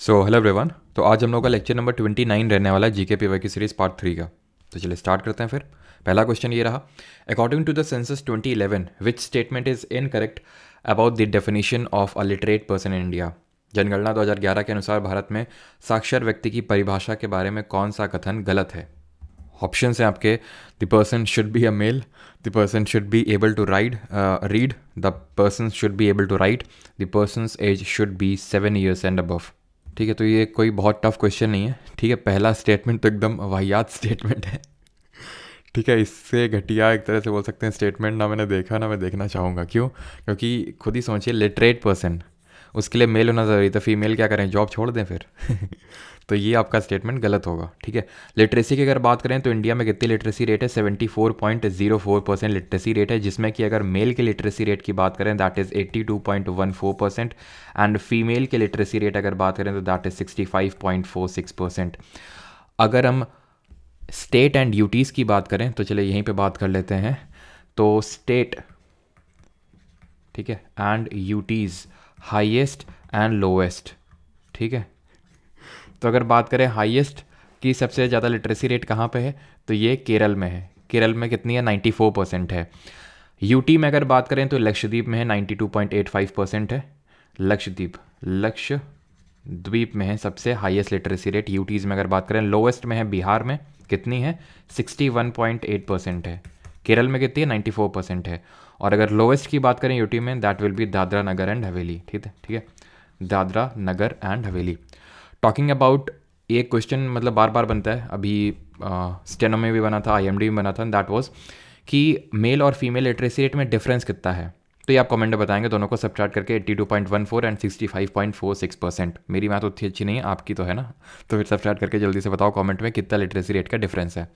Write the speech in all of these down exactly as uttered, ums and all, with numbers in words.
So hello everyone, तो आज हम लोग का लेक्चर नंबर ट्वेंटी नाइन रहने वाला है जीके पीवाई की सीरीज पार्ट थ्री का। तो चलिए स्टार्ट करते हैं। फिर पहला क्वेश्चन ये रहा, according to the census twenty eleven which statement is incorrect about the definition of a literate person in India. जनगणना दो हज़ार ग्यारह के अनुसार भारत में साक्षर व्यक्ति की परिभाषा के बारे में कौन सा कथन गलत है। ऑप्शंस हैं आपके, the person should be a male, the person should be able to ride read the person should be able to write, the person's age should be seven years and above. ठीक है, तो ये कोई बहुत tough question नहीं है। ठीक है, पहला स्टेटमेंट तो एकदम वाहियात स्टेटमेंट है। ठीक है, इससे घटिया एक तरह से बोल सकते हैं स्टेटमेंट ना मैंने देखा ना मैं देखना चाहूँगा। क्यों? क्योंकि खुद ही सोचिए, लिटरेट पर्सन, उसके लिए मेल होना ज़रूरी था, फीमेल क्या करें, जॉब छोड़ दें फिर। तो ये आपका स्टेटमेंट गलत होगा। ठीक है, लिटरेसी की अगर बात करें तो इंडिया में कितनी लिटरेसी रेट है, seventy four point zero four percent literacy rate है, जिसमें कि अगर मेल के लिटरेसी रेट की बात करें that is eighty two point one four percent and female के लिटरेसी रेट अगर बात करें तो that is sixty five point four six percent. अगर हम स्टेट एंड यूटीज़ की बात करें तो चलिए यहीं पर बात कर लेते हैं। तो स्टेट, ठीक है, and UTs highest and lowest. ठीक है, तो अगर बात करें हाईएस्ट की सबसे ज़्यादा लिटरेसी रेट कहाँ पे है तो ये केरल में है। केरल में कितनी है, नाइन्टी फोर परसेंट है। यूटी में अगर बात करें तो लक्षद्वीप में है, ninety two point eight five percent है। लक्षद्वीप लक्षद्वीप में है सबसे हाईएस्ट लिटरेसी रेट। यूटीज़ में अगर बात करें, लोएस्ट में है बिहार में, कितनी है, sixty one point eight percent है। केरल में कितनी है, नाइन्टी फोर परसेंट है। और अगर लोएस्ट की बात करें यूटी में, that will be Dadra Nagar and Haveli. ठीक है, ठीक है, Dadra Nagar and Haveli. Talking about, ये क्वेश्चन मतलब बार बार बनता है, अभी स्टेनो में भी बना था, आईएमडी में बना था, दैट वाज कि मेल और फीमेल लिटरेसी रेट में डिफरेंस कितना है। तो ये आप कमेंट में बताएंगे, दोनों को सब्ट्रैक्ट करके eighty two point one four and sixty five point four six percent. मेरी मैथ उतनी अच्छी नहीं है, आपकी तो है ना, तो फिर सब्ट्रैक्ट करके जल्दी से बताओ कमेंट में कितना लिटरेसी रेट का डिफरेंस है।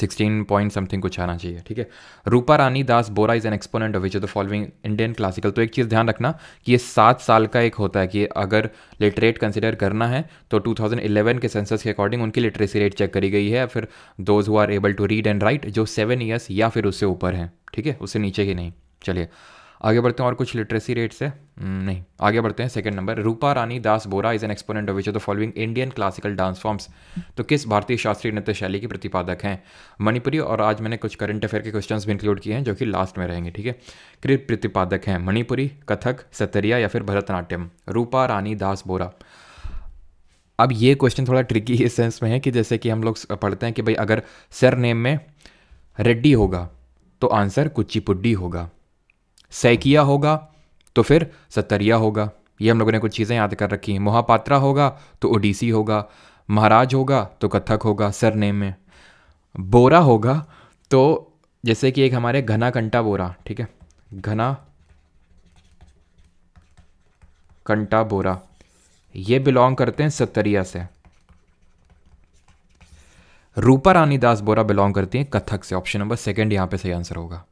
सिक्सटीन पॉइंट समथिंग कुछ आना चाहिए। ठीक है, Rupa Rani Das Bora is an exponent of which of the following Indian classical. तो एक चीज़ ध्यान रखना कि ये सात साल का एक होता है कि अगर लिटरेट कंसिडर करना है तो टू थाउज़ेंड इलेवन के सेंसस के अकॉर्डिंग उनकी लिटरेसी रेट चेक करी गई है। फिर those who are able to read and write, जो सेवन ईयर्स या फिर उससे ऊपर हैं। ठीक है, उससे नीचे ही नहीं। चलिए आगे बढ़ते हैं, और कुछ लिटरेसी रेट्स है नहीं, आगे बढ़ते हैं। Second number, Rupa Rani Das Bora is an exponent of which of the following Indian classical dance forms. तो किस भारतीय शास्त्रीय नृत्य शैली के प्रतिपादक हैं। मणिपुरी, और आज मैंने कुछ करंट अफेयर के क्वेश्चंस भी इंक्लूड किए हैं जो कि लास्ट में रहेंगे। ठीक है, किस प्रतिपादक हैं, मणिपुरी, कथक, सतरिया या फिर भरतनाट्यम। रूपा रानी दास बोरा। अब ये क्वेश्चन थोड़ा ट्रिकी इस सेंस में है कि जैसे कि हम लोग पढ़ते हैं कि भाई अगर सर नेम में रेड्डी होगा तो आंसर कुचिपुड्डी होगा, सैकिया होगा तो फिर सतरिया होगा, ये हम लोगों ने कुछ चीज़ें याद कर रखी हैं। मोहापात्रा होगा तो ओडिसी होगा, महाराज होगा तो कथक होगा सर नेम में, बोरा होगा तो जैसे कि एक हमारे घना कंटा बोरा, ठीक है, घना कंटा बोरा, ये बिलोंग करते हैं सतरिया से। रूपा रानी दास बोरा बिलोंग करती हैं कथक से। ऑप्शन नंबर सेकंड यहाँ पे सही आंसर होगा।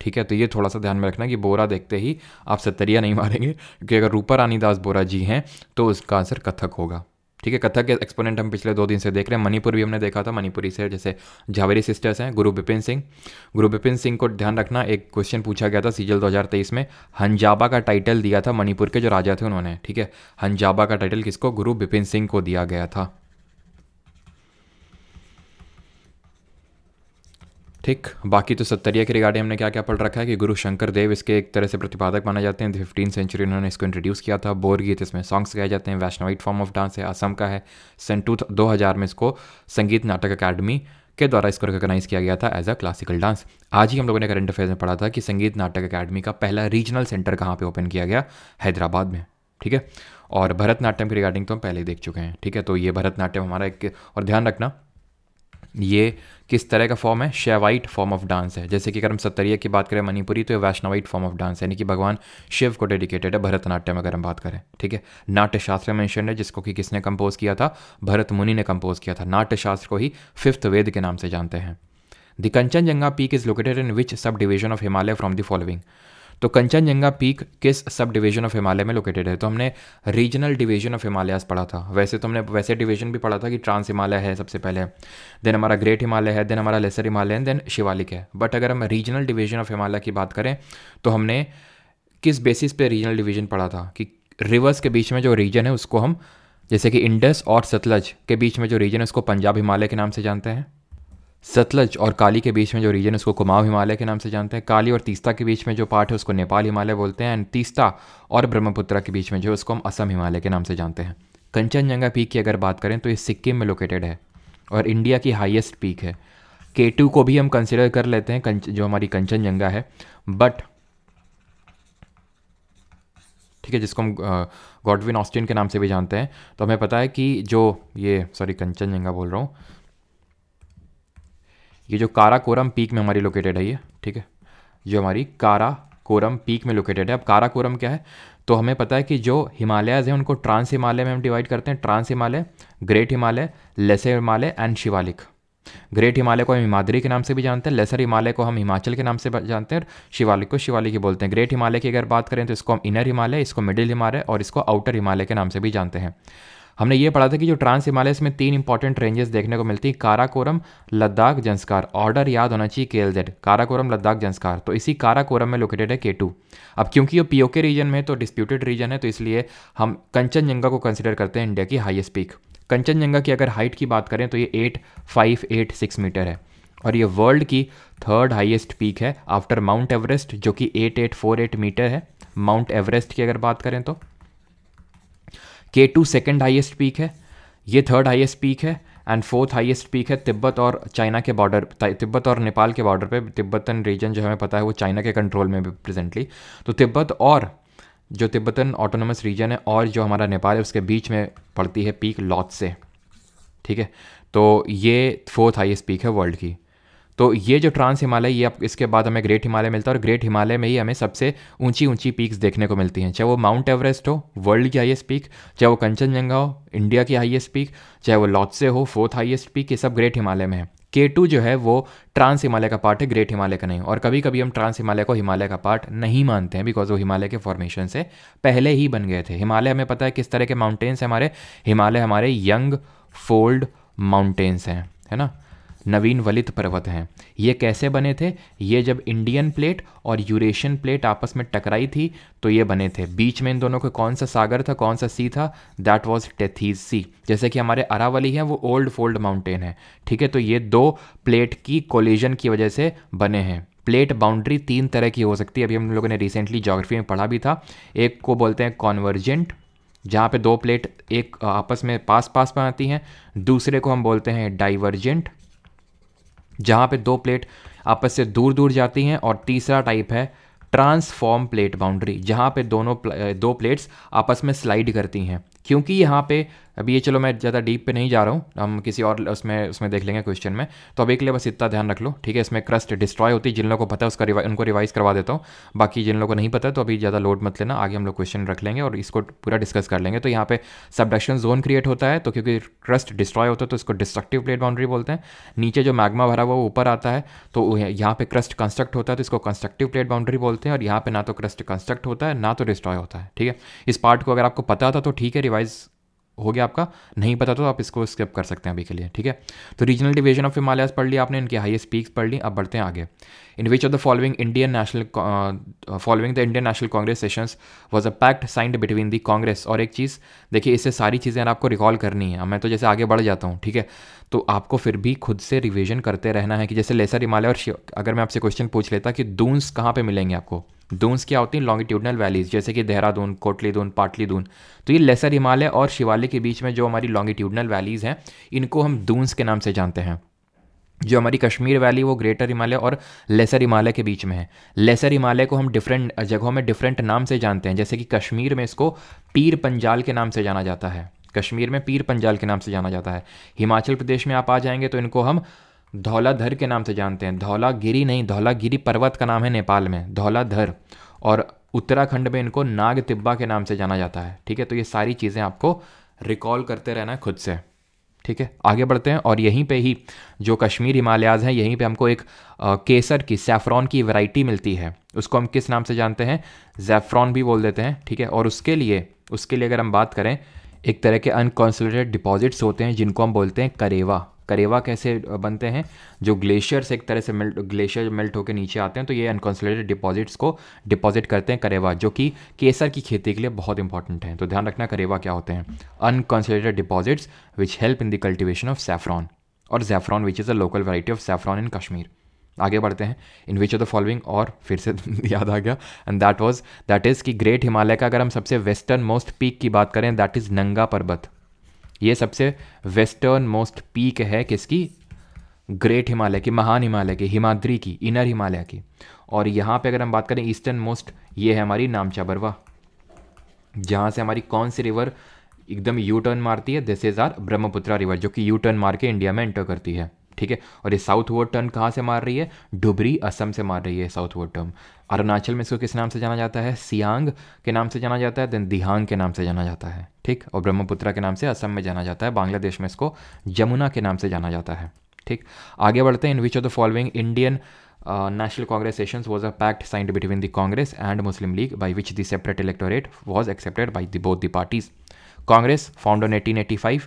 ठीक है, तो ये थोड़ा सा ध्यान में रखना कि बोरा देखते ही आप सतरिया नहीं मारेंगे, क्योंकि अगर रूपा रानी दास बोरा जी हैं तो उसका आंसर कथक होगा। ठीक है, कथक के एक्सपोनेंट हम पिछले दो दिन से देख रहे हैं। मणिपुर भी हमने देखा था, मणिपुरी से जैसे झावेरी सिस्टर्स हैं, गुरु बिपिन सिंह। गुरु बिपिन सिंह को ध्यान रखना, एक क्वेश्चन पूछा गया था सीजल दो हज़ार तेईस में, हंजाबा का टाइटल दिया था मणिपुर के जो राजा थे उन्होंने। ठीक है, हंजाबा का टाइटल किसको, गुरु बिपिन सिंह को दिया गया था। ठीक, बाकी तो सत्तरिया के रिगार्डिंग हमने क्या क्या पढ़ रखा है कि गुरु शंकर देव इसके एक तरह से प्रतिपादक माने जाते हैं। फिफ्टीन सेंचुरी उन्होंने इसको इंट्रोड्यूस किया था। बोर गीत इसमें सॉन्ग्स गाए जाते हैं। वैष्णवाइट फॉर्म ऑफ डांस है, असम का है। सन टू दो हज़ार में इसको संगीत नाटक अकादमी के द्वारा इसको रिकॉग्नाइज किया गया था एज अ क्लासिकल डांस। आज ही हम लोगों ने करंट अफेयर में पढ़ा था कि संगीत नाटक अकादमी का पहला रीजनल सेंटर कहाँ पर ओपन किया गया, हैदराबाद में। ठीक है, और भरतनाट्यम के रिगार्डिंग तो हम पहले ही देख चुके हैं। ठीक है, तो ये भरतनाट्यम हमारा एक, और ध्यान रखना ये किस तरह का फॉर्म है, शैवाइट फॉर्म ऑफ डांस है। जैसे कि अगर हम सतरिया की बात करें मणिपुरी, तो ये वैष्णवाइट फॉर्म ऑफ डांस है, यानी कि भगवान शिव को डेडिकेटेड है। भरतनाट्यम अगर हम बात करें, ठीक है, नाट्यशास्त्र मेंशन है जिसको कि किसने कंपोज किया था, भरत मुनि ने कंपोज किया था। नाट्यशास्त्र को ही फिफ्थ वेद के नाम से जानते हैं। The Kanchenjunga peak is located in which sub division of Himalaya from the following. तो कंचनजंगा पीक किस सब डिवीजन ऑफ हिमालय में लोकेटेड है। तो हमने रीजनल डिवीजन ऑफ हिमालयाज पढ़ा था, वैसे तो हमने वैसे डिवीजन भी पढ़ा था कि ट्रांस हिमालय है सबसे पहले, देन हमारा ग्रेट हिमालय है, देन हमारा लेसर हिमालय है, देन शिवालिक है। बट अगर हम रीजनल डिवीजन ऑफ हिमालय की बात करें तो हमने किस बेसिस पे रीजनल डिवीजन पढ़ा था कि रिवर्स के बीच में जो रीजन है उसको हम, जैसे कि इंडस और सतलज के बीच में जो रीजन है उसको पंजाब हिमालय के नाम से जानते हैं, सतलज और काली के बीच में जो रीजन है उसको कुमाऊं हिमालय के नाम से जानते हैं, काली और तीस्ता के बीच में जो पार्ट है उसको नेपाल हिमालय बोलते हैं, एंड तीस्ता और ब्रह्मपुत्रा के बीच में जो है उसको हम असम हिमालय के नाम से जानते हैं। कंचनजंगा पीक की अगर बात करें तो ये सिक्किम में लोकेटेड है और इंडिया की हाईएस्ट पीक है। के टू को भी हम कंसिडर कर लेते हैं जो हमारी कंचनजंगा है, बट ठीक है, जिसको हम गॉडविन ऑस्टिन के नाम से भी जानते हैं। तो हमें पता है कि जो ये सॉरी कंचनजंगा बोल रहा हूँ, ये जो काराकोरम पीक में हमारी लोकेटेड है ये, ठीक है, जो हमारी काराकोरम पीक में लोकेटेड है। अब काराकोरम क्या है तो हमें पता है कि जो हिमालयाज़ हैं उनको ट्रांस हिमालय में हम डिवाइड करते हैं, trans Himalaya, great Himalaya, lesser Himalaya and Shivalik. Great Himalaya को हम हिमाद्री के नाम से भी जानते हैं, लेसर हिमालय को हम हिमाचल के नाम से जानते हैं और शिवालिक को शिवालिक ही बोलते हैं। ग्रेट हिमालय की अगर बात करें तो इसको हम इनर हिमालय, इसको मिडिल हिमालय और इसको आउटर हिमालय के नाम से भी जानते हैं। हमने ये पढ़ा था कि जो ट्रांस हिमालय में तीन इंपॉर्टेंट रेंजेस देखने को मिलती है, काराकोरम, लद्दाख, जंस्कार। ऑर्डर याद होना चाहिए K L Z, Karakoram, Ladakh, Zanskar. तो इसी काराकोरम में लोकेटेड है के टू। अब क्योंकि ये पीओके रीजन में तो डिस्प्यूटेड रीजन है तो इसलिए हम कंचनजंगा को कंसिडर करते हैं इंडिया की हाईएस्ट पीक। कंचनजंगा की अगर हाइट की बात करें तो ये eight five eight six metre है और ये वर्ल्ड की थर्ड हाईएस्ट पीक है आफ्टर माउंट एवरेस्ट जो कि eight eight four eight metre है। माउंट एवरेस्ट की अगर बात करें तो के टू सेकेंड हाईएस्ट पीक है, ये थर्ड हाईएस्ट पीक है एंड फोर्थ हाईएस्ट पीक है तिब्बत और चाइना के बॉर्डर, तिब्बत और नेपाल के बॉर्डर पे। तिब्बतन रीजन जो हमें पता है वो चाइना के कंट्रोल में भी प्रेजेंटली, तो तिब्बत और जो तिब्बतन ऑटोनोमस रीजन है और जो हमारा नेपाल है उसके बीच में पड़ती है पीक लॉट से, ठीक है। तो ये फोर्थ हाईएस्ट पीक है वर्ल्ड की। तो ये जो ट्रांस हिमालय, ये आप इसके बाद हमें ग्रेट हिमालय मिलता है और ग्रेट हिमालय में ही हमें सबसे ऊंची ऊंची पीक्स देखने को मिलती हैं, चाहे वो माउंट एवरेस्ट हो वर्ल्ड की हाईएस्ट पीक, चाहे वो कंचनजंगा हो इंडिया की हाईएस्ट पीक, चाहे वो लोत्से हो फोर्थ हाईएस्ट पीक, ये सब ग्रेट हिमालय में है। के टू जो है वो ट्रांस हिमालय का पार्ट है, ग्रेट हिमालय का नहीं। और कभी कभी हम ट्रांस हिमालय को हिमालय का पार्ट नहीं मानते हैं बिकॉज वो हिमालय के फॉर्मेशन से पहले ही बन गए थे। हिमालय हमें पता है किस तरह के माउंटेन्स हैं हमारे, हिमालय हमारे यंग फोल्ड माउंटेन्स हैं, है ना, नवीन वलित पर्वत हैं। ये कैसे बने थे, ये जब इंडियन प्लेट और यूरेशियन प्लेट आपस में टकराई थी तो ये बने थे। बीच में इन दोनों का कौन सा सागर था, कौन सा सी था, दैट वाज टेथीज सी। जैसे कि हमारे अरावली हैं वो ओल्ड फोल्ड माउंटेन है, ठीक है। तो ये दो प्लेट की कोलिजन की वजह से बने हैं। प्लेट बाउंड्री तीन तरह की हो सकती है, अभी हम लोगों ने रिसेंटली ज्योग्राफी में पढ़ा भी था। एक को बोलते हैं कॉन्वर्जेंट, जहाँ पे दो प्लेट एक आपस में पास पास में आती हैं। दूसरे को हम बोलते हैं डाइवर्जेंट, जहाँ पे दो प्लेट आपस से दूर दूर जाती हैं। और तीसरा टाइप है ट्रांसफॉर्म प्लेट बाउंड्री, जहाँ पे दोनों दो प्लेट्स आपस में स्लाइड करती हैं। क्योंकि यहाँ पे अभी ये, चलो मैं ज़्यादा डीप पे नहीं जा रहा हूँ, हम किसी और उसमें उसमें देख लेंगे क्वेश्चन में। तो अभी के लिए बस इतना ध्यान रख लो, ठीक है। इसमें क्रस्ट डिस्ट्रॉय होती है, जिन लोगों को पता है उसका रिवा, उनको रिवाइज़ करवा देता हूँ। बाकी जिन लोगों को नहीं पता तो अभी ज़्यादा लोड मत लेना, आगे हम लोग क्वेश्चन रख लेंगे और इसको पूरा डिस्कस कर लेंगे। तो यहाँ पे सबडक्शन जोन क्रिएट होता है, तो क्योंकि क्रस्ट डिस्ट्रॉय होता है तो इसको डिस्ट्रक्टिव प्लेट बाउंड्री बोलते हैं। नीचे जो मैग्मा भरा हुआ वो ऊपर आता है, तो यहाँ पर क्रस्ट कंस्ट्रक्ट होता है तो इसको कंस्ट्रक्टिव प्लेट बाउंड्री बोलते हैं। और यहाँ पर ना तो क्रस्ट कंस्ट्रक्ट होता है ना तो डिस्ट्रॉय होता है, ठीक है। इस पार्ट को अगर आपको पता था तो ठीक है, रिवाइज़ हो गया आपका, नहीं पता तो आप इसको स्किप कर सकते हैं अभी के लिए, ठीक है। तो रीजनल डिवीजन ऑफ हिमालयाज पढ़ लिया आपने, इनके हाईएस्ट पीक्स पढ़ ली। अब बढ़ते हैं आगे। In which of the following Indian national following the Indian national Congress sessions was a pact signed between the Congress. और एक चीज़ देखिए, इससे सारी चीज़ें आपको रिकॉल करनी है, मैं तो जैसे आगे बढ़ जाता हूँ, ठीक है। तो आपको फिर भी खुद से रिविजन करते रहना है कि जैसे लेसर हिमालय और अगर मैं आपसे क्वेश्चन पूछ लेता कि दून्स कहाँ पे मिलेंगे आपको, दून्स क्या होती हैं, लॉन्गिट्यूडनल वैलीज, जैसे कि देहरादून, कोटली दून, पाटली दून। तो ये लेसर हिमालय और शिवालिक के बीच में जो हमारी लॉन्गिट्यूडनल वैलीज़ हैं इनको हम दून्स के नाम से जानते हैं। जो हमारी कश्मीर वैली वो ग्रेटर हिमालय और लेसर हिमालय के बीच में है। लेसर हिमालय को हम डिफरेंट जगहों में डिफरेंट नाम से जानते हैं, जैसे कि कश्मीर में इसको पीर पंजाल के नाम से जाना जाता है, कश्मीर में पीर पंजाल के नाम से जाना जाता है। हिमाचल प्रदेश में आप आ जाएंगे तो इनको हम धौलाधर के नाम से जानते हैं। धौलागिरी नहीं, धौलागिरी पर्वत का नाम है नेपाल में, धौलाधर। और उत्तराखंड में इनको नाग तिब्बा के नाम से जाना जाता है, ठीक है। तो ये सारी चीज़ें आपको रिकॉल करते रहना है खुद से, ठीक है। आगे बढ़ते हैं। और यहीं पे ही जो कश्मीर हिमालयाज़ हैं यहीं पे हमको एक आ, केसर की, सैफ्रॉन की वैरायटी मिलती है, उसको हम किस नाम से जानते हैं, जैफ्रॉन भी बोल देते हैं, ठीक है। और उसके लिए उसके लिए अगर हम बात करें, एक तरह के अनकॉन्सोलिडेटेड डिपॉजिट्स होते हैं जिनको हम बोलते हैं करेवा, करेवा कैसे बनते हैं, जो ग्लेशियर्स एक तरह से मेल्ट ग्लेशियर मेल्ट होकर नीचे आते हैं तो ये अनकंसोलिडेटेड डिपॉजिट्स को डिपॉजिट करते हैं करेवा, जो कि केसर की खेती के लिए बहुत इंपॉर्टेंट है। तो ध्यान रखना करेवा क्या होते हैं, unconsolidated deposits which help in the cultivation of saffron और जैफ्रॉन which is a local variety of saffron in Kashmir. आगे बढ़ते हैं, इन विच ऑफ द फॉलोइंग, और फिर से याद आ गया, and that was that is कि ग्रेट हिमालय का अगर हम सबसे वेस्टर्न मोस्ट पीक की बात करें दैट इज़ नंगा पर्वत। ये सबसे वेस्टर्न मोस्ट पीक है किसकी, ग्रेट हिमालय की, महान हिमालय की, हिमाद्री की, इनर हिमालय की। और यहाँ पे अगर हम बात करें ईस्टर्न मोस्ट, ये है हमारी नामचा बरवा, जहाँ से हमारी कौन सी रिवर एकदम यू टर्न मारती है, this is our Brahmaputra river, जो कि यू टर्न मार के इंडिया में एंटर करती है, ठीक है। और ये साउथ वर्ड टर्न कहाँ से मार रही है, डुबरी असम से मार रही है साउथ वर्ड टर्न। अरुणाचल में इसको किस नाम से जाना जाता है, सियांग के नाम से जाना जाता है, देन दिहांग के नाम से जाना जाता है, ठीक। और ब्रह्मपुत्रा के नाम से असम में जाना जाता है, बांग्लादेश में इसको जमुना के नाम से जाना जाता है, ठीक। आगे बढ़ते हैं, इन which of the following Indian national Congress sessions was a pact signed between the Congress and Muslim League by which the separate electorate was accepted by the both the parties. Congress found on eighteen eighty five,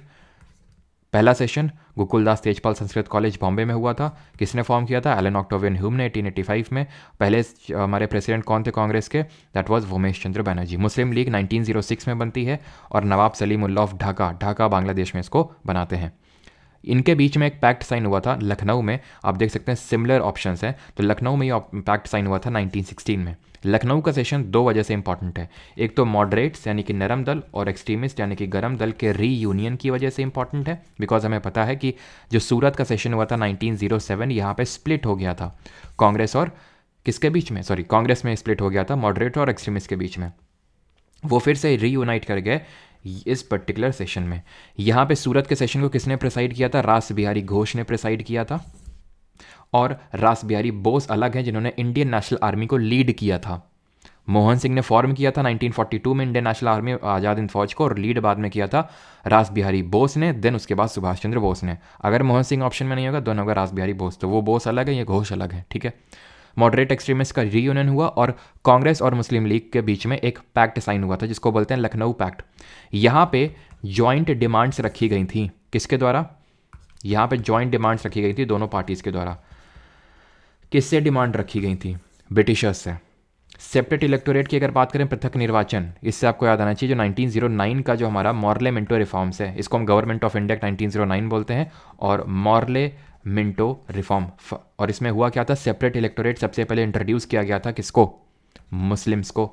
पहला session Gokuldas Tejpal Sanskrit college Bombay में हुआ था। किसने form किया था, Allan Octavian Hume ने eighteen eighty five में। पहले हमारे प्रेसिडेंट कौन थे कांग्रेस के, that was Womesh Chandra Banerjee. Muslim League nineteen o six में बनती है और नवाब सलीमुल्लाह ऑफ ढाका, ढाका बांग्लादेश में इसको बनाते हैं। इनके बीच में एक पैक्ट साइन हुआ था लखनऊ में, आप देख सकते हैं सिमिलर ऑप्शंस हैं। तो लखनऊ में ये पैक्ट साइन हुआ था नाइनटीन सिक्सटीन में। लखनऊ का सेशन दो वजह से इंपॉर्टेंट है, एक तो मॉडरेट्स यानी कि नरम दल और एक्सट्रीमिस्ट यानी कि गरम दल के रीयूनियन की वजह से इंपॉर्टेंट है, बिकॉज हमें पता है कि जो सूरत का सेशन हुआ था नाइनटीन ओ सेवन, यहाँ पे स्प्लिट हो गया था कांग्रेस और किसके बीच में, सॉरी कांग्रेस में स्प्लिट हो गया था मॉडरेट और एक्सट्रीमिस्ट के बीच में। वो फिर से रीयूनाइट कर गए इस पर्टिकुलर सेशन में। यहाँ पे सूरत के सेशन को किसने प्रेसाइड किया था, रास बिहारी घोष ने प्रेसाइड किया था, और रास बिहारी बोस अलग हैं जिन्होंने इंडियन नेशनल आर्मी को लीड किया था। मोहन सिंह ने फॉर्म किया था नाइनटीन फोर्टी टू में Indian national army, Azad Hind Fauj को, और लीड बाद में किया था रास बिहारी बोस ने, देन उसके बाद सुभाष चंद्र बोस ने। अगर मोहन सिंह ऑप्शन में नहीं होगा दोनों होगा रास बिहारी बोस, तो वो बोस अलग है, ये घोष अलग है, ठीक है। मॉडरेट एक्सट्रीमिस्ट का रीयूनियन हुआ और कांग्रेस और मुस्लिम लीग के बीच में एक पैक्ट साइन हुआ था जिसको बोलते हैं लखनऊ पैक्ट। यहाँ पे जॉइंट डिमांड्स रखी गई थी, किसके द्वारा, यहाँ पे जॉइंट डिमांड्स रखी गई थी दोनों पार्टीज़ के द्वारा। किससे डिमांड रखी गई थी, ब्रिटिशर्स से। सेपरेट इलेक्टोरेट की अगर बात करें, पृथक निर्वाचन, इससे आपको याद आना चाहिए जो नाइनटीन ओ नाइन का जो हमारा मॉर्ले मिंटो रिफॉर्म्स है, इसको हम government of India nineteen o nine बोलते हैं, और मॉर्ले मिंटो रिफॉर्म, और इसमें हुआ क्या था, सेपरेट इलेक्टोरेट सबसे पहले इंट्रोड्यूस किया गया था किसको, मुस्लिम्स को,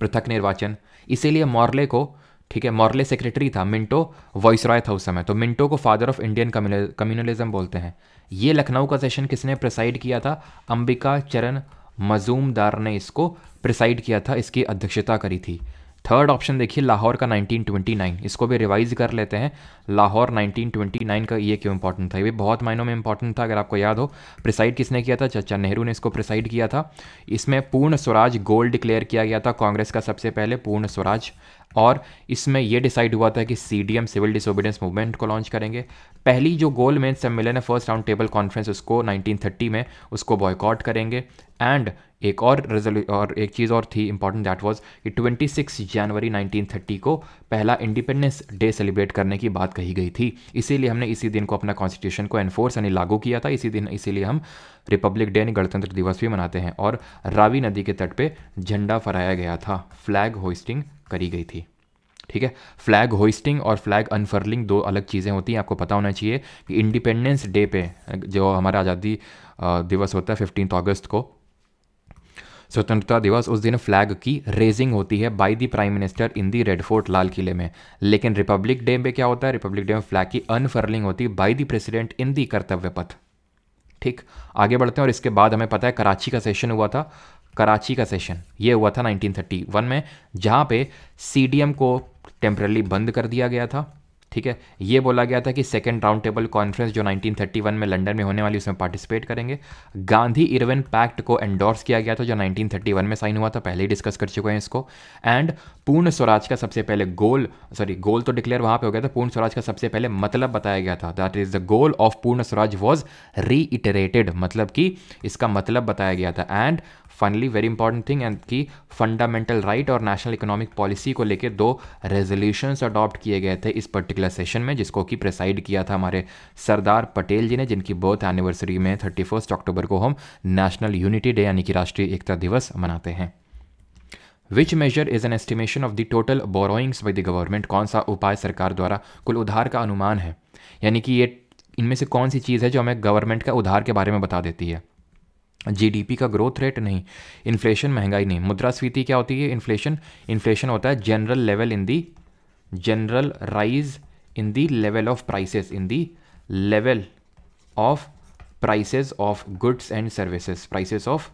पृथक निर्वाचन। इसीलिए मॉर्ले को, ठीक है, मॉर्ले सेक्रेटरी था, मिंटो वॉइसराय था उस समय, तो मिंटो को फादर ऑफ इंडियन कम्युनलिज्म बोलते हैं। ये लखनऊ का सेशन किसने प्रेसाइड किया था, अंबिका चरण मजूमदार ने इसको प्रेसाइड किया था, इसकी अध्यक्षता करी थी। थर्ड ऑप्शन देखिए लाहौर का नाइनटीन ट्वेंटी नाइन, इसको भी रिवाइज कर लेते हैं, लाहौर नाइनटीन ट्वेंटी नाइन का ये क्यों इंपॉर्टेंट था, ये भी बहुत मायनों में इंपॉर्टेंट था अगर आपको याद हो। प्रिसाइड किसने किया था, चाचा नेहरू ने इसको प्रिसाइड किया था। इसमें पूर्ण स्वराज गोल डिक्लेयर किया गया था कांग्रेस का सबसे पहले, पूर्ण स्वराज, और इसमें यह डिसाइड हुआ था कि सीडीएम सिविल डिसोबीडियंस मूवमेंट को लॉन्च करेंगे। पहली जो गोल मेज सम्मेलन है फर्स्ट राउंड टेबल कॉन्फ्रेंस, उसको नाइनटीन थर्टी में उसको बॉयकॉट करेंगे। एंड एक और रेजोल्यू और एक चीज़ और थी इंपॉर्टेंट, दैट वाज कि छब्बीस जनवरी नाइनटीन थर्टी को पहला इंडिपेंडेंस डे सेलिब्रेट करने की बात कही गई थी, इसीलिए हमने इसी दिन को अपना कॉन्स्टिट्यूशन को एनफोर्स यानी लागू किया था इसी दिन, इसीलिए हम रिपब्लिक डे यानी गणतंत्र दिवस भी मनाते हैं। और रावी नदी के तट पे झंडा फहराया गया था, फ्लैग होइस्टिंग करी गई थी, ठीक है। फ्लैग होइस्टिंग और फ्लैग अनफर्लिंग दो अलग चीज़ें होती हैं, आपको पता होना चाहिए कि इंडिपेंडेंस डे पे जो हमारा आज़ादी दिवस होता है फिफ्टीन अगस्त को, स्वतंत्रता दिवस, उस दिन फ्लैग की रेजिंग होती है by the prime minister in the red fort, लाल किले में। लेकिन रिपब्लिक डे पे क्या होता है, रिपब्लिक डे में फ्लैग की अनफर्लिंग होती है by the president in the Kartavya Path, ठीक। आगे बढ़ते हैं, और इसके बाद हमें पता है कराची का सेशन हुआ था, कराची का सेशन ये हुआ था नाइनटीन थर्टी वन में, जहाँ पे सीडीएम को टेम्परेली बंद कर दिया गया था, ठीक है। ये बोला गया था कि सेकेंड राउंड टेबल कॉन्फ्रेंस जो नाइनटीन थर्टी वन में लंदन में होने वाली, उसमें पार्टिसिपेट करेंगे। गांधी इरविन पैक्ट को एंडोर्स किया गया था जो नाइनटीन थर्टी वन में साइन हुआ था, पहले ही डिस्कस कर चुके हैं इसको। एंड पूर्ण स्वराज का सबसे पहले गोल, सॉरी गोल तो डिक्लेयर वहाँ पे हो गया था, पूर्ण स्वराज का सबसे पहले मतलब बताया गया था, that is the goal of Purna Swaraj was reiterated, मतलब कि इसका मतलब बताया गया था। And finally very important thing, and की फंडामेंटल राइट और नेशनल इकोनॉमिक पॉलिसी को लेकर दो रेजोल्यूशंस अडॉप्ट किए गए थे इस पर्टिकुलर सेशन में, जिसको कि प्रेसाइड किया था हमारे सरदार पटेल जी ने, जिनकी बर्थ एनिवर्सरी में थर्टी फर्स्ट अक्टूबर को हम नेशनल यूनिटी डे यानी कि राष्ट्रीय एकता दिवस मनाते हैं। Which measure is an estimation of the total borrowings by the government, कौन सा उपाय सरकार द्वारा कुल उधार का अनुमान है, यानी कि ये इनमें से कौन सी चीज़ है जो हमें गवर्नमेंट का उधार के बारे में बता देती है। जीडीपी का ग्रोथ रेट नहीं, इन्फ्लेशन महंगाई नहीं, मुद्रास्फीति क्या होती है, इन्फ्लेशन इन्फ्लेशन होता है general level in the general rise in the level of prices in the level of prices of goods and services prices of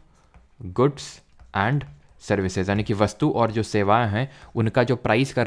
goods and services, यानी कि वस्तु और जो सेवाएं हैं उनका जो प्राइस का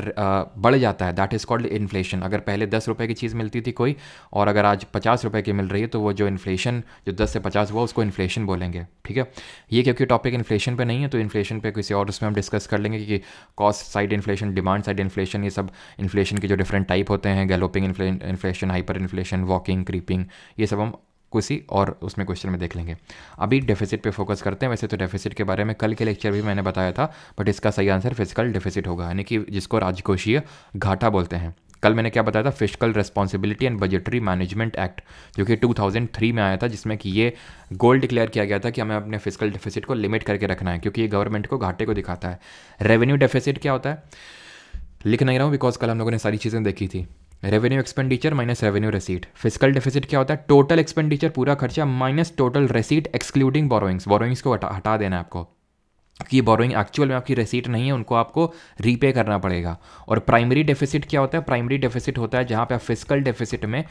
बढ़ जाता है, दैट इज़ कॉल्ड इन्फ्लेशन। अगर पहले दस रुपये की चीज़ मिलती थी कोई और अगर आज पचास रुपये की मिल रही है तो वो जो इन्फ्लेशन जो दस से पचास हुआ उसको इन्फ्लेशन बोलेंगे। ठीक है, ये क्योंकि टॉपिक इन्फ्लेशन पे नहीं है तो इन्फ्लेशन पे किसी और उसमें हम डिस्कस कर लेंगे कि cost side inflation, demand side inflation, ये सब इन्फ्लेशन के जो डिफरेंट टाइप होते हैं, galloping inflation, hyper inflation, walking, creeping, ये सब हम किसी और उसमें क्वेश्चन में देख लेंगे। अभी डेफिसिट पे फोकस करते हैं। वैसे तो डेफिसिट के बारे में कल के लेक्चर भी मैंने बताया था, बट इसका सही आंसर फिस्कल डेफिसिट होगा, यानी कि जिसको राजकोषीय घाटा बोलते हैं। कल मैंने क्या बताया था, fiscal responsibility and budgetary management act, जो कि टू थाउजेंड थ्री में आया था, जिसमें कि ये गोल डिक्लेयर किया गया था कि हमें अपने फिस्कल डेफिसिट को लिमिट करके रखना है, क्योंकि ये गवर्नमेंट को घाटे को दिखाता है। रेवेन्यू डेफिसिट क्या होता है लिख नहीं रहा हूँ बिकॉज कल हम लोगों ने सारी चीज़ें देखी थी। Revenue expenditure minus revenue receipt. Fiscal deficit क्या होता है, टोटल एक्सपेंडिचर पूरा खर्चा minus total receipt excluding borrowings. Borrowings को हटा हटा देना है आपको, कि बोरोइंग एक्चुअल में आपकी रिसीट नहीं है, उनको आपको रीपे करना पड़ेगा। और प्राइमरी डेफिसिट क्या होता है, प्राइमरी डेफिसिट होता है जहाँ पे आप फिस्कल डेफिसिट में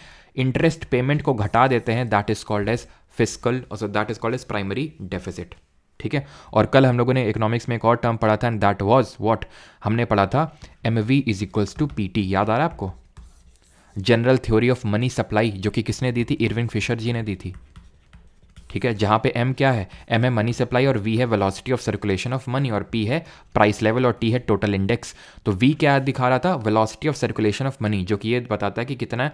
इंटरेस्ट पेमेंट को घटा देते हैं, that is called as fiscal so that is called as primary deficit. ठीक है, और कल हम लोगों ने इकोनॉमिक्स में एक और टर्म पढ़ा था, एंड दैट वॉज वॉट, हमने पढ़ा था M V is equals to P T. याद आ रहा है आपको, general theory of money supply, जो कि किसने दी थी, इरविन फिशर जी ने दी थी। ठीक है, जहाँ पे M क्या है, M है मनी सप्लाई और V है velocity of circulation of money और P है प्राइस लेवल और T है टोटल इंडेक्स। तो V क्या दिखा रहा था, velocity of circulation of money, जो कि ये बताता है कि कितना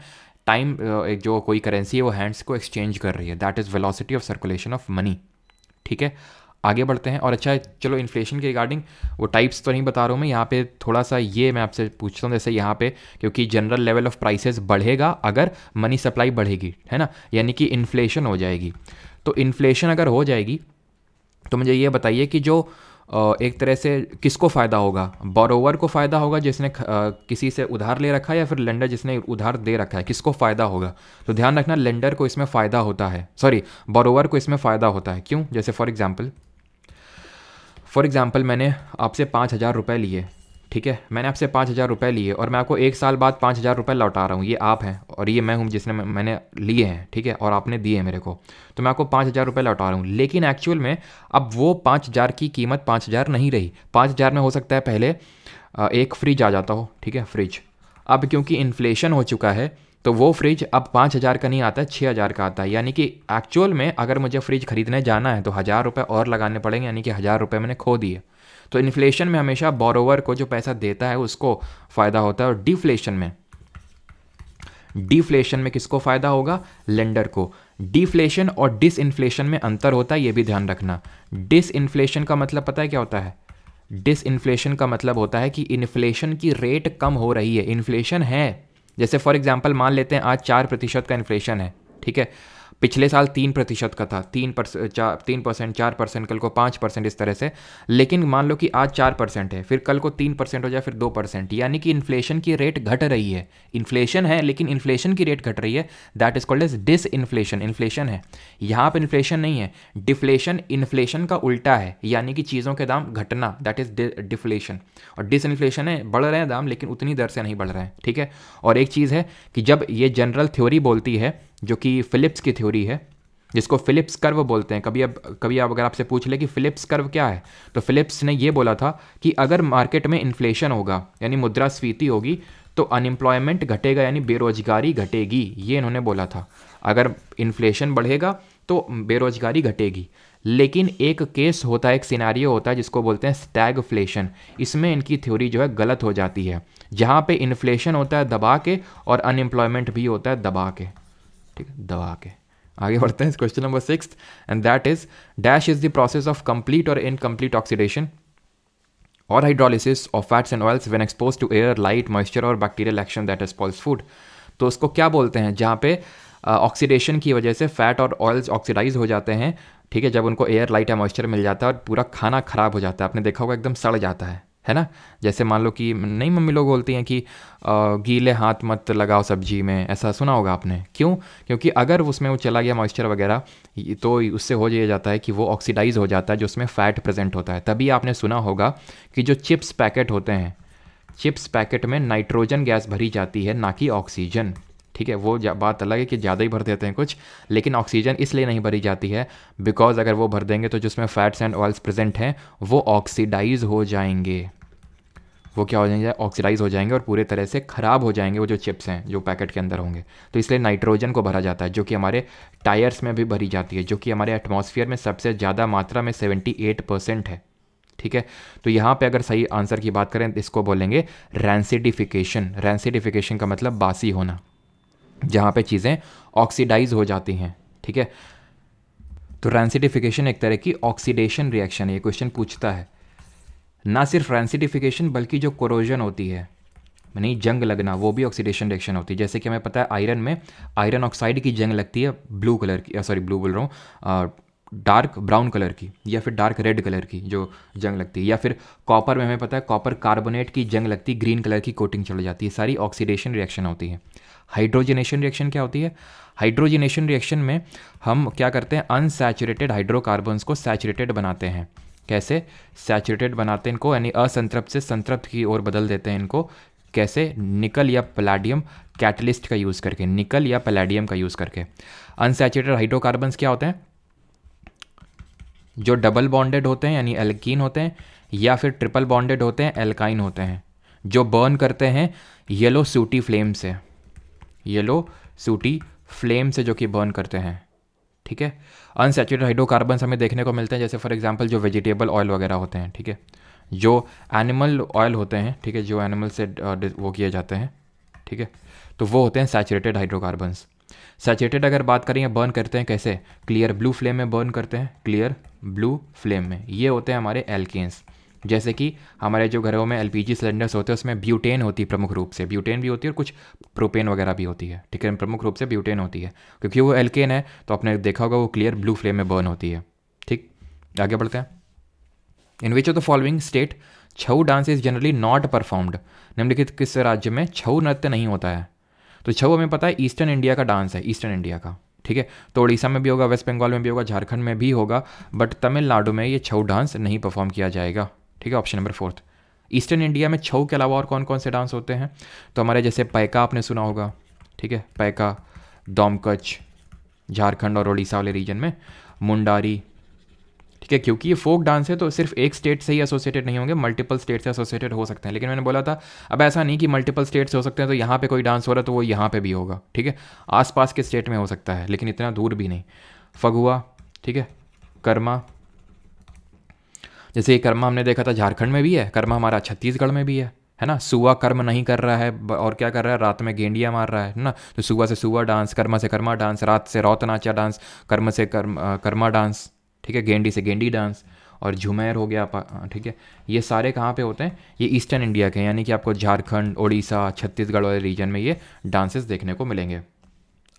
टाइम जो कोई करेंसी है वो हैंड्स को एक्सचेंज कर रही है, that is velocity of circulation of money. ठीक है, आगे बढ़ते हैं। और अच्छा चलो, इन्फ्लेशन के रिगार्डिंग वो टाइप्स तो नहीं बता रहा हूँ मैं यहाँ पे, थोड़ा सा ये मैं आपसे पूछता हूँ, जैसे यहाँ पे क्योंकि जनरल लेवल ऑफ प्राइसेस बढ़ेगा अगर मनी सप्लाई बढ़ेगी, है ना, यानी कि इन्फ्लेशन हो जाएगी। तो इन्फ्लेशन अगर हो जाएगी तो मुझे ये बताइए कि जो एक तरह से किसको फ़ायदा होगा, बोरोवर को फ़ायदा होगा जिसने किसी से उधार ले रखा है, या फिर लेंडर जिसने उधार दे रखा है, किसको फ़ायदा होगा। तो ध्यान रखना, लेंडर को इसमें फ़ायदा होता है, सॉरी बोरोवर को इसमें फ़ायदा होता है। क्यों, जैसे फॉर एग्जाम्पल फॉर एग्ज़ाम्पल मैंने आपसे पाँच हज़ार रुपये लिए, ठीक है, मैंने आपसे पाँच हज़ार रुपये लिए और मैं आपको एक साल बाद पाँच हज़ार रुपये लौटा रहा हूँ, ये आप हैं और ये मैं हूँ जिसने मैंने लिए हैं, ठीक है, और आपने दिए मेरे को, तो मैं आपको पाँच हज़ार रुपये लौटा रहा हूँ। लेकिन एक्चुअल में अब वो पाँच हज़ार की कीमत पाँच हज़ार नहीं रही, पाँच हज़ार में हो सकता है पहले एक फ्रिज आ जाता हो, ठीक है, फ्रिज। अब क्योंकि इन्फ्लेशन हो चुका है तो वो फ्रिज अब पाँच हज़ार का नहीं आता है, छः हज़ार का आता है, यानी कि एक्चुअल में अगर मुझे फ्रिज खरीदने जाना है तो हज़ार रुपये और लगाने पड़ेंगे, यानी कि हज़ार रुपये मैंने खो दिए। तो इन्फ्लेशन में हमेशा बोरोवर को जो पैसा देता है उसको फ़ायदा होता है, और डिफ्लेशन में डिफ्लेशन में किसको फ़ायदा होगा, लेंडर को। डिफ्लेशन और डिसइन्फ्लेशन में अंतर होता है, ये भी ध्यान रखना। डिसइन्फ्लेशन का मतलब पता है क्या होता है, डिसइन्फ्लेशन का मतलब होता है कि इन्फ्लेशन की रेट कम हो रही है, इन्फ्लेशन है। जैसे फॉर एग्जांपल मान लेते हैं आज चार प्रतिशत का इन्फ्लेशन है, ठीक है, पिछले साल तीन प्रतिशत का था, तीन परसेंट चार तीन परसेंट चार परसेंट कल को पाँच परसेंट इस तरह से। लेकिन मान लो कि आज चार परसेंट है, फिर कल को तीन परसेंट हो जाए, फिर दो परसेंट, यानी कि इन्फ्लेशन की रेट घट रही है। इन्फ्लेशन है लेकिन इन्फ्लेशन की रेट घट रही है, that is called as disinflation. Inflation है, यहाँ पर इन्फ्लेशन नहीं है। डिफ्लेशन इन्फ्लेशन का उल्टा है, यानी कि चीज़ों के दाम घटना, दैट इज डिफ्लेशन। और डिस इन्फ्लेशन है, बढ़ रहे हैं दाम लेकिन उतनी दर से नहीं बढ़ रहे हैं, ठीक है। और एक चीज़ है कि जब ये जनरल थ्योरी बोलती है, जो कि फिलिप्स की थ्योरी है, जिसको फिलिप्स कर्व बोलते हैं, कभी अब कभी अब अगर आपसे पूछ ले कि फिलिप्स कर्व क्या है, तो फिलिप्स ने ये बोला था कि अगर मार्केट में इन्फ्लेशन होगा यानी मुद्रास्फीति होगी तो अनएम्प्लॉयमेंट घटेगा यानी बेरोजगारी घटेगी, ये इन्होंने बोला था। अगर इन्फ्लेशन बढ़ेगा तो बेरोजगारी घटेगी। लेकिन एक केस होता है, एक सिनारियो होता है जिसको बोलते हैं स्टैगफ्लेशन। इसमें इनकी थ्योरी जो है गलत हो जाती है, जहाँ पे इन्फ्लेशन होता है दबा के और अनएम्प्लॉयमेंट भी होता है दबा के, ठीक है, दबा के आगे बढ़ते हैं question number six, and that is dash is the process of complete और इनकम्प्लीट ऑक्सीडेशन और hydrolysis of fats and oils when expose to air, light, moisture और bacterial action that spoils food. तो उसको क्या बोलते हैं, जहाँ पे ऑक्सीडेशन uh, की वजह से फैट और ऑयल्स ऑक्सीडाइज हो जाते हैं, ठीक है, जब उनको एयर, लाइट या मॉइस्चर मिल जाता है और पूरा खाना खराब हो जाता है। आपने देखा होगा एकदम सड़ जाता है, है ना। जैसे मान लो कि नहीं, मम्मी लोग बोलती हैं कि गीले हाथ मत लगाओ सब्जी में, ऐसा सुना होगा आपने। क्यों? क्योंकि अगर उसमें वो चला गया मॉइस्चर वगैरह, तो उससे हो ये जाता है कि वो ऑक्सीडाइज हो जाता है जो उसमें फ़ैट प्रेजेंट होता है। तभी आपने सुना होगा कि जो चिप्स पैकेट होते हैं, चिप्स पैकेट में नाइट्रोजन गैस भरी जाती है, ना कि ऑक्सीजन, ठीक है। वो बात अलग है कि ज़्यादा ही भर देते हैं कुछ, लेकिन ऑक्सीजन इसलिए नहीं भरी जाती है बिकॉज अगर वो भर देंगे तो जिसमें फैट्स एंड ऑयल्स प्रेजेंट हैं वो ऑक्सीडाइज हो जाएंगे, वो क्या हो जाएंगे, ऑक्सीडाइज हो जाएंगे और पूरे तरह से ख़राब हो जाएंगे वो जो चिप्स हैं जो पैकेट के अंदर होंगे। तो इसलिए नाइट्रोजन को भरा जाता है, जो कि हमारे टायर्स में भी भरी जाती है, जो कि हमारे एटमॉस्फेयर में सबसे ज़्यादा मात्रा में सेवेंटी एट परसेंट है, ठीक है। तो यहाँ पे अगर सही आंसर की बात करें तो इसको बोलेंगे रैंसिडिफिकेशन। रैंसिडिफिकेशन का मतलब बासी होना, जहाँ पे चीज़ें ऑक्सीडाइज हो जाती हैं, ठीक है। तो रैंसिडिफिकेशन एक तरह की ऑक्सीडेशन रिएक्शन है। ये क्वेश्चन पूछता है ना सिर्फ रैंसिडिफिकेशन बल्कि जो कोरोजन होती है, यानी जंग लगना, वो भी ऑक्सीडेशन रिएक्शन होती है। जैसे कि हमें पता है आयरन में आयरन ऑक्साइड की जंग लगती है ब्लू कलर की, सॉरी ब्लू बोल रहा हूँ, डार्क ब्राउन कलर की या फिर डार्क रेड कलर की जो जंग लगती है। या फिर कॉपर में हमें पता है कॉपर कार्बोनेट की जंग लगती है, ग्रीन कलर की कोटिंग चली जाती है। सारी ऑक्सीडेशन रिएक्शन होती है। हाइड्रोजनेशन रिएक्शन क्या होती है? हाइड्रोजनेशन रिएक्शन में हम क्या करते हैं, अनसैचुरेटेड हाइड्रोकार्बन्स को सैचुरेटेड बनाते हैं। कैसे सैचुरेटेड बनाते हैं इनको, यानी असंतृप्त से संतृप्त की ओर बदल देते हैं इनको। कैसे? निकल या पैलेडियम कैटलिस्ट का यूज़ करके, निकल या पैलेडियम का यूज़ करके। अनसैचुरेटेड हाइड्रोकार्बन्स क्या होते हैं, जो डबल बॉन्डेड होते हैं यानी एल्कीन होते हैं, या फिर ट्रिपल बॉन्डेड होते हैं एल्काइन होते हैं, जो बर्न करते हैं येलो सूटी फ्लेम से, येलो सूटी फ्लेम से जो कि बर्न करते हैं, ठीक है। अनसैचुरेटेड हाइड्रोकार्बन्स हमें देखने को मिलते हैं जैसे फॉर एग्जांपल जो वेजिटेबल ऑयल वगैरह होते हैं, ठीक है, जो एनिमल ऑयल होते हैं, ठीक है, जो एनिमल से वो किए जाते हैं, ठीक है, तो वो होते हैं सैचुरेटेड हाइड्रोकार्बन्स। सैचुरेटेड अगर बात करें, बर्न करते हैं कैसे, क्लियर ब्लू फ्लेम में बर्न करते हैं, क्लियर ब्लू फ्लेम में। ये होते हैं हमारे एल्केन्स। जैसे कि हमारे जो घरों में एलपीजी सिलेंडर्स होते हैं उसमें ब्यूटेन होती है प्रमुख रूप से, ब्यूटेन भी होती है और कुछ प्रोपेन वगैरह भी होती है, ठीक है, प्रमुख रूप से ब्यूटेन होती है। क्योंकि वो एल्केन है तो आपने देखा होगा वो क्लियर ब्लू फ्लेम में बर्न होती है, ठीक। आगे बढ़ते हैं। इन which of the following state Chhau dance is generally not performed, निम्नलिखित किस राज्य में छऊ नृत्य नहीं होता है। तो छऊ हमें पता है ईस्टर्न इंडिया का डांस है, ईस्टर्न इंडिया का, ठीक है, तो उड़ीसा में भी होगा, वेस्ट बंगाल में भी होगा, झारखंड में भी होगा, बट तमिलनाडु में ये छऊ डांस नहीं परफॉर्म किया जाएगा, ठीक है, option number fourth. Eastern India में छऊ के अलावा और कौन कौन से डांस होते हैं, तो हमारे जैसे पैका आपने सुना होगा, ठीक है, पैका, दोमकच झारखंड और उड़ीसा वाले रीजन में, मुंडारी, ठीक है। क्योंकि ये फोक डांस है तो सिर्फ एक स्टेट से ही एसोसिएटेड नहीं होंगे, मल्टीपल स्टेट से एसोसिएटेड हो सकते हैं। लेकिन मैंने बोला था अब ऐसा नहीं कि मल्टीपल स्टेट से हो सकते हैं तो यहाँ पे कोई डांस हो रहा है तो वो यहाँ पे भी होगा, ठीक है, आसपास के स्टेट में हो सकता है लेकिन इतना दूर भी नहीं। फगुआ, ठीक है, कर्मा, जैसे ये कर्मा हमने देखा था झारखंड में भी है, कर्मा हमारा छत्तीसगढ़ में भी है, है ना। सुआ कर्म नहीं कर रहा है और क्या कर रहा है, रात में गेंडिया मार रहा है ना, तो सुआ से सुआ डांस, कर्मा से कर्मा डांस, रात से रौतनाचा डांस, कर्म से कर्म कर्मा डांस, ठीक है, गेंडी से गेंडी डांस और झुमैर हो गया, ठीक है। ये सारे कहाँ पे होते हैं, ये ईस्टर्न इंडिया के, यानी कि आपको झारखंड, उड़ीसा, छत्तीसगढ़ वाले रीजन में ये डांसेस देखने को मिलेंगे।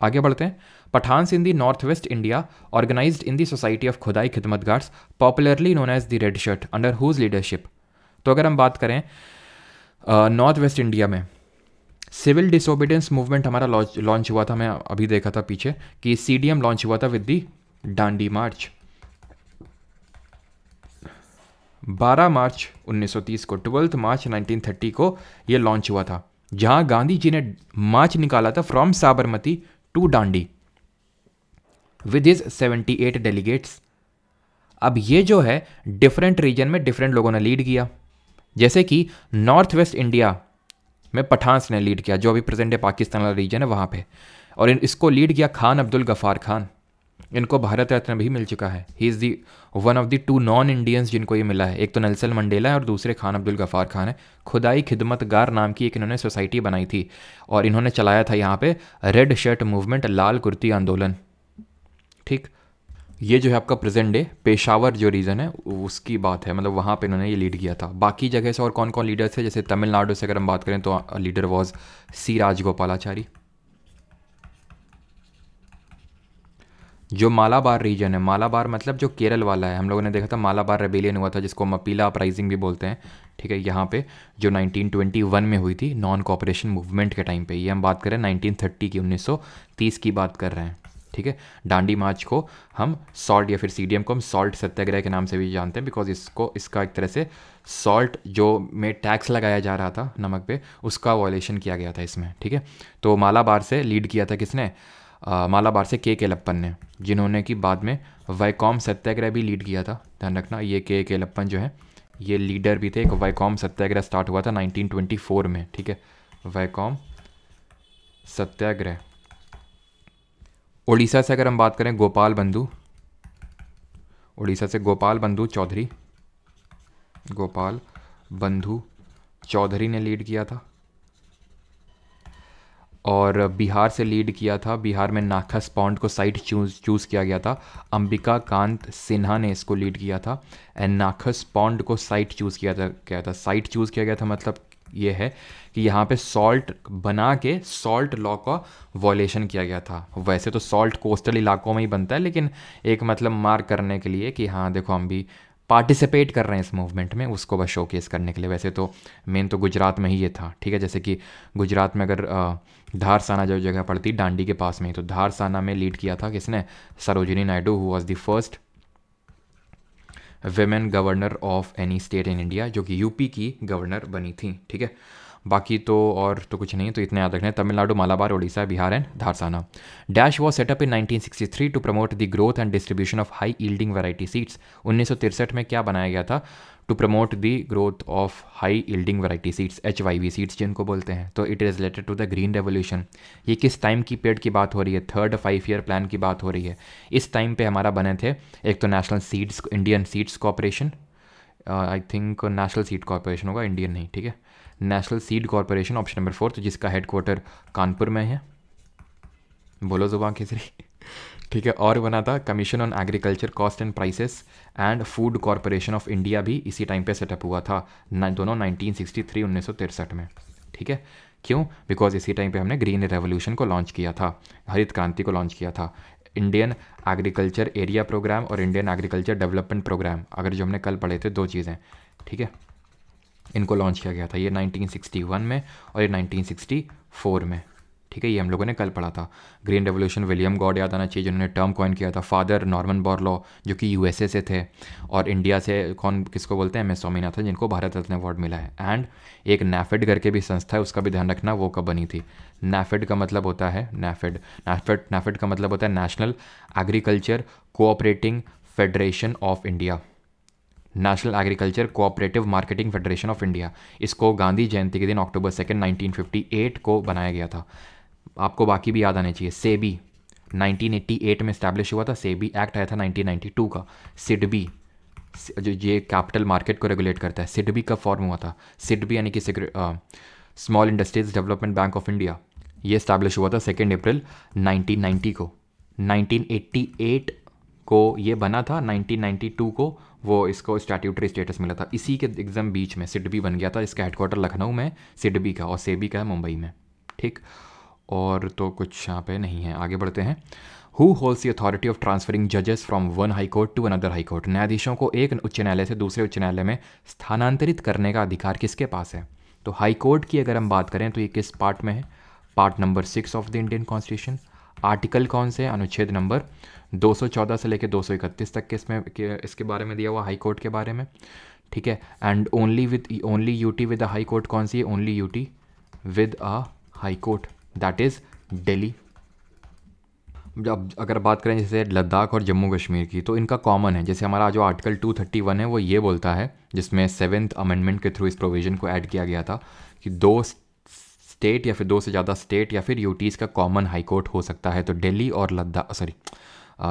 आगे बढ़ते हैं। Pathans in the north west India organized in the society of Khudai Khidmatgars popularly known as the red shirt under whose leadership. तो अगर हम बात करें नॉर्थ वेस्ट इंडिया में सिविल डिसोबीडियंस मूवमेंट हमारा लॉन्च हुआ था, मैं अभी देखा था पीछे कि सी डी एम लॉन्च हुआ था विद दी डांडी मार्च बारह मार्च उन्नीस सौ तीस को, ट्वेल्थ मार्च नाइनटीन थर्टी को ये लॉन्च हुआ था, जहां गांधी जी ने मार्च निकाला था from Sabarmati to Dandi with his seventy eight delegates. अब ये जो है डिफरेंट रीजन में डिफरेंट लोगों ने लीड किया, जैसे कि नॉर्थ वेस्ट इंडिया में पठान्स ने लीड किया जो अभी प्रेजेंट है पाकिस्तान वाला रीजन है वहां पे, और इसको लीड किया खान अब्दुल गफ्फार खान, इनको भारत रत्न भी मिल चुका है। He is the one of the two non Indians जिनको ये मिला है, एक तो नेल्सन मंडेला है और दूसरे खान अब्दुल गफ्फार खान है। खुदाई खिदमतगार नाम की एक इन्होंने सोसाइटी बनाई थी और इन्होंने चलाया था यहाँ पे रेड शर्ट मूवमेंट, लाल कुर्ती आंदोलन, ठीक। ये जो है आपका प्रेजेंट डे पेशावर जो रीजन है उसकी बात है, मतलब वहाँ पे इन्होंने ये लीड किया था। बाकी जगह से और कौन कौन लीडर्स है, जैसे तमिलनाडु से अगर हम बात करें तो लीडर वाज सी राजगोपालाचारी। जो मालाबार रीजन है, मालाबार मतलब जो केरल वाला है, हम लोगों ने देखा था मालाबार रेबेलियन हुआ था जिसको मपीला अपराइजिंग भी बोलते हैं, ठीक है, यहाँ पे जो नाइनटीन ट्वेंटी वन में हुई थी नॉन कॉपरेशन मूवमेंट के टाइम पे। ये हम बात करें नाइनटीन थर्टी की, उन्नीस सौ तीस की बात कर रहे हैं, ठीक है। डांडी मार्च को हम सॉल्ट या फिर सीडीएम को हम सॉल्ट सत्याग्रह के नाम से भी जानते हैं, बिकॉज इसको इसका एक तरह से सॉल्ट जो में टैक्स लगाया जा रहा था नमक पे उसका वॉयलेशन किया गया था इसमें, ठीक है। तो मालाबार से लीड किया था किसने, आ, मालाबार से के केलप्पन ने, जिन्होंने कि बाद में वैकोम सत्याग्रह भी लीड किया था, ध्यान रखना। ये के केलप्पन जो है ये लीडर भी थे। एक वैकोम सत्याग्रह स्टार्ट हुआ था नाइनटीन ट्वेंटी फोर में, ठीक है। वैकोम सत्याग्रह। उड़ीसा से अगर हम बात करें गोपाल बंधु, उड़ीसा से गोपाल बंधु चौधरी, गोपाल बंधु चौधरी ने लीड किया था। और बिहार से लीड किया था, बिहार में नाखस पॉन्ड को साइट चूज चूज़ किया गया था, अंबिका कांत सिन्हा ने इसको लीड किया था। एंड नाखस पॉन्ड को साइट चूज़ किया था क्या था साइट चूज़ किया गया था, मतलब ये है कि यहाँ पे सॉल्ट बना के सॉल्ट लॉ का वॉयलेशन किया गया था। वैसे तो सॉल्ट कोस्टल इलाकों में ही बनता है, लेकिन एक मतलब मार्क करने के लिए कि हाँ देखो हम भी पार्टिसिपेट कर रहे हैं इस मूवमेंट में, उसको बस शोकेस करने के लिए। वैसे तो मेन तो गुजरात में ही ये था, ठीक है। जैसे कि गुजरात में अगर धारसाना जो जगह पड़ती डांडी के पास में ही, तो धारसाना में लीड किया था किसने, Sarojini Naidu, who was the first women governor of any state in India, जो कि यूपी की गवर्नर बनी थी, ठीक है। बाकी तो और तो कुछ नहीं, तो इतने याद रखना है, Tamil Nadu, Malabar, Orissa, Bihar and Dharasana. Dash was set up in nineteen sixty three to promote the growth and distribution of high yielding variety seeds. उन्नीस सौ तिरसठ में क्या बनाया गया था, to promote the growth of high yielding variety seeds, H Y V seeds जिनको बोलते हैं। तो it is related to the green revolution. ये किस टाइम की पीरियड की बात हो रही है, थर्ड फाइव ईयर प्लान की बात हो रही है। इस टाइम पे हमारा बने थे एक तो national seeds, Indian seeds corporation, I think national seed corporation होगा, इंडियन नहीं, ठीक है, national seed corporation option number fourth, जिसका हेडक्वार्टर कानपुर में है, बोलो जुबान केसरी, ठीक है। और बना था commission on agriculture cost and prices and food corporation of India, भी इसी टाइम पे सेटअप हुआ था, दोनों नाइनटीन सिक्सटी थ्री उन्नीस सौ तिरसठ में, ठीक है। क्यों, बिकॉज इसी टाइम पे हमने ग्रीन रेवोल्यूशन को लॉन्च किया था, हरित क्रांति को लॉन्च किया था। इंडियन एग्रीकल्चर एरिया प्रोग्राम और इंडियन एग्रीकल्चर डेवलपमेंट प्रोग्राम, अगर जो हमने कल पढ़े थे दो चीज़ें, ठीक है, इनको लॉन्च किया गया था। ये नाइनटीन सिक्सटी वन में और ये नाइनटीन सिक्सटी फोर में, ठीक है, ये हम लोगों ने कल पढ़ा था। ग्रीन रेवोल्यूशन विलियम गॉड याद आना चाहिए जिन्होंने टर्म कॉइन किया था, फादर नॉर्मन बॉरलॉ जो कि यूएसए से थे, और इंडिया से कौन किसको बोलते हैं, एम एस स्वामीनाथन, जिनको भारत रत्न अवार्ड मिला है। एंड एक नैफेड करके भी संस्था है, उसका भी ध्यान रखना, वो कब बनी थी। नैफेड का मतलब होता है, नैफेड नैफेड नैफेड का मतलब होता है national agriculture cooperating federation of India, national agriculture cooperative marketing federation of India. इसको गांधी जयंती के दिन October second nineteen fifty eight को बनाया गया था। आपको बाकी भी याद आने चाहिए। सेबी नाइनटीन एटी एट में स्टैब्लिश हुआ था, सेबी एक्ट आया था नाइनटीन नाइंटी टू का। सिडबी जो ये कैपिटल मार्केट को रेगुलेट करता है, सिडबी का फॉर्म हुआ था, सिडबी यानी कि small industries development bank of India, ये स्टैब्लिश हुआ था सेकेंड अप्रैल नाइनटीन नाइंटी को। नाइनटीन एटी एट को ये बना था, नाइनटीन नाइंटी टू को वो इसको स्टैट्यूटरी स्टेटस मिला था। इसी के एग्जाम बीच में सिडबी बन गया था, इसका हेडक्वार्टर लखनऊ में सिडबी का, और सेबी का है मुंबई में, ठीक। और तो कुछ यहाँ पे नहीं है, आगे बढ़ते हैं। Who holds the authority of transferring जजेस from one high court to another high court. न्यायाधीशों को एक उच्च न्यायालय से दूसरे उच्च न्यायालय में स्थानांतरित करने का अधिकार किसके पास है। तो हाई कोर्ट की अगर हम बात करें तो ये किस पार्ट में है, part number six of the Indian constitution. Article कौन से, अनुच्छेद नंबर दो सौ चौदह से लेकर दो सौ इकतीस तक के इसमें इसके बारे में दिया हुआ, हाई कोर्ट के बारे में, ठीक है। And only with only UT with a high court कौन सी है, only UT with a high court that is Delhi. अब अगर बात करें जैसे लद्दाख और जम्मू कश्मीर की, तो इनका कॉमन है, जैसे हमारा जो आर्टिकल टू थर्टी वन है वो ये बोलता है, जिसमें सेवेंथ अमेंडमेंट के थ्रू इस प्रोविज़न को ऐड किया गया था कि दो स्टेट या फिर दो से ज़्यादा स्टेट या फिर यूटीज़ का कॉमन हाई कोर्ट हो सकता है। तो दिल्ली और लद्दाख सॉरी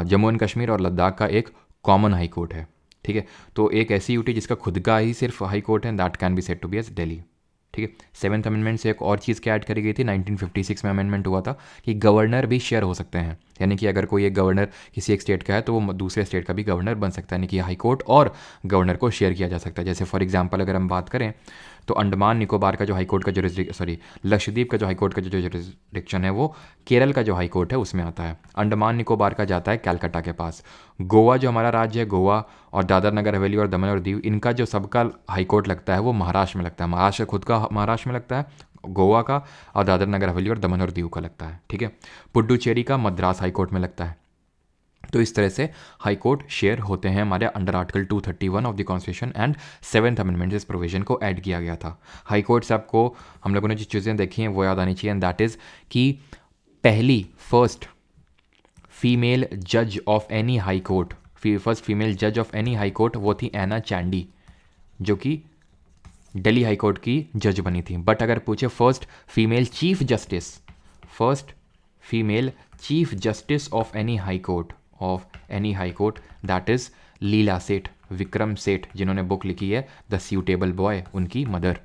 जम्मू एंड कश्मीर और लद्दाख का एक कॉमन हाई कोर्ट है, ठीक है। तो एक ऐसी यूटी जिसका खुद का ही सिर्फ हाई कोर्ट है, that can be set to be as Delhi, ठीक है। सेवन्थ अमेंडमेंट से एक और चीज़ क्या ऐड करी गई थी, नाइनटीन फिफ्टी सिक्स में अमेंडमेंट हुआ था कि गवर्नर भी शेयर हो सकते हैं, यानी कि अगर कोई एक गवर्नर किसी एक स्टेट का है तो वो दूसरे स्टेट का भी गवर्नर बन सकता है, यानी कि हाई कोर्ट और गवर्नर को शेयर किया जा सकता है। जैसे फॉर एग्जाम्पल अगर हम बात करें तो अंडमान निकोबार का जो हाई कोर्ट का जुरिस्डिक्शन, सॉरी लक्षद्वीप का जो हाई कोर्ट का जो जुरिस्डिक्शन है वो केरल का जो हाई कोर्ट है उसमें आता है, अंडमान निकोबार का जाता है कैलकाटा के पास। गोवा जो हमारा राज्य है, गोवा और दादर नगर हवेली और दमन और दीव, इनका जो सबका हाई कोर्ट लगता है वो महाराष्ट्र में लगता है, महाराष्ट्र खुद का महाराष्ट्र में लगता है गोवा का, और दादर नगर हवेली और दमन और दीव का लगता है, ठीक है। पुडुचेरी का मद्रास हाई कोर्ट में लगता है। तो इस तरह से हाई कोर्ट शेयर होते हैं हमारे under article two thirty one of the constitution and seventh amendment इस प्रोविजन को ऐड किया गया था। हाई कोर्ट से आपको हम लोगों ने जो चीज़ें देखी हैं वो याद आनी चाहिए, एंड दैट इज़ कि पहली फर्स्ट फीमेल जज of any high court, first female जज ऑफ एनी हाई कोर्ट वो थी एना चैंडी, जो कि दिल्ली हाई कोर्ट की जज बनी थी। बट अगर पूछे first female chief justice, first female chief justice of any high court of any high court that is Leela Seth, Vikram Seth, जिन्होंने बुक लिखी है द सूटेबल बॉय, उनकी मदर।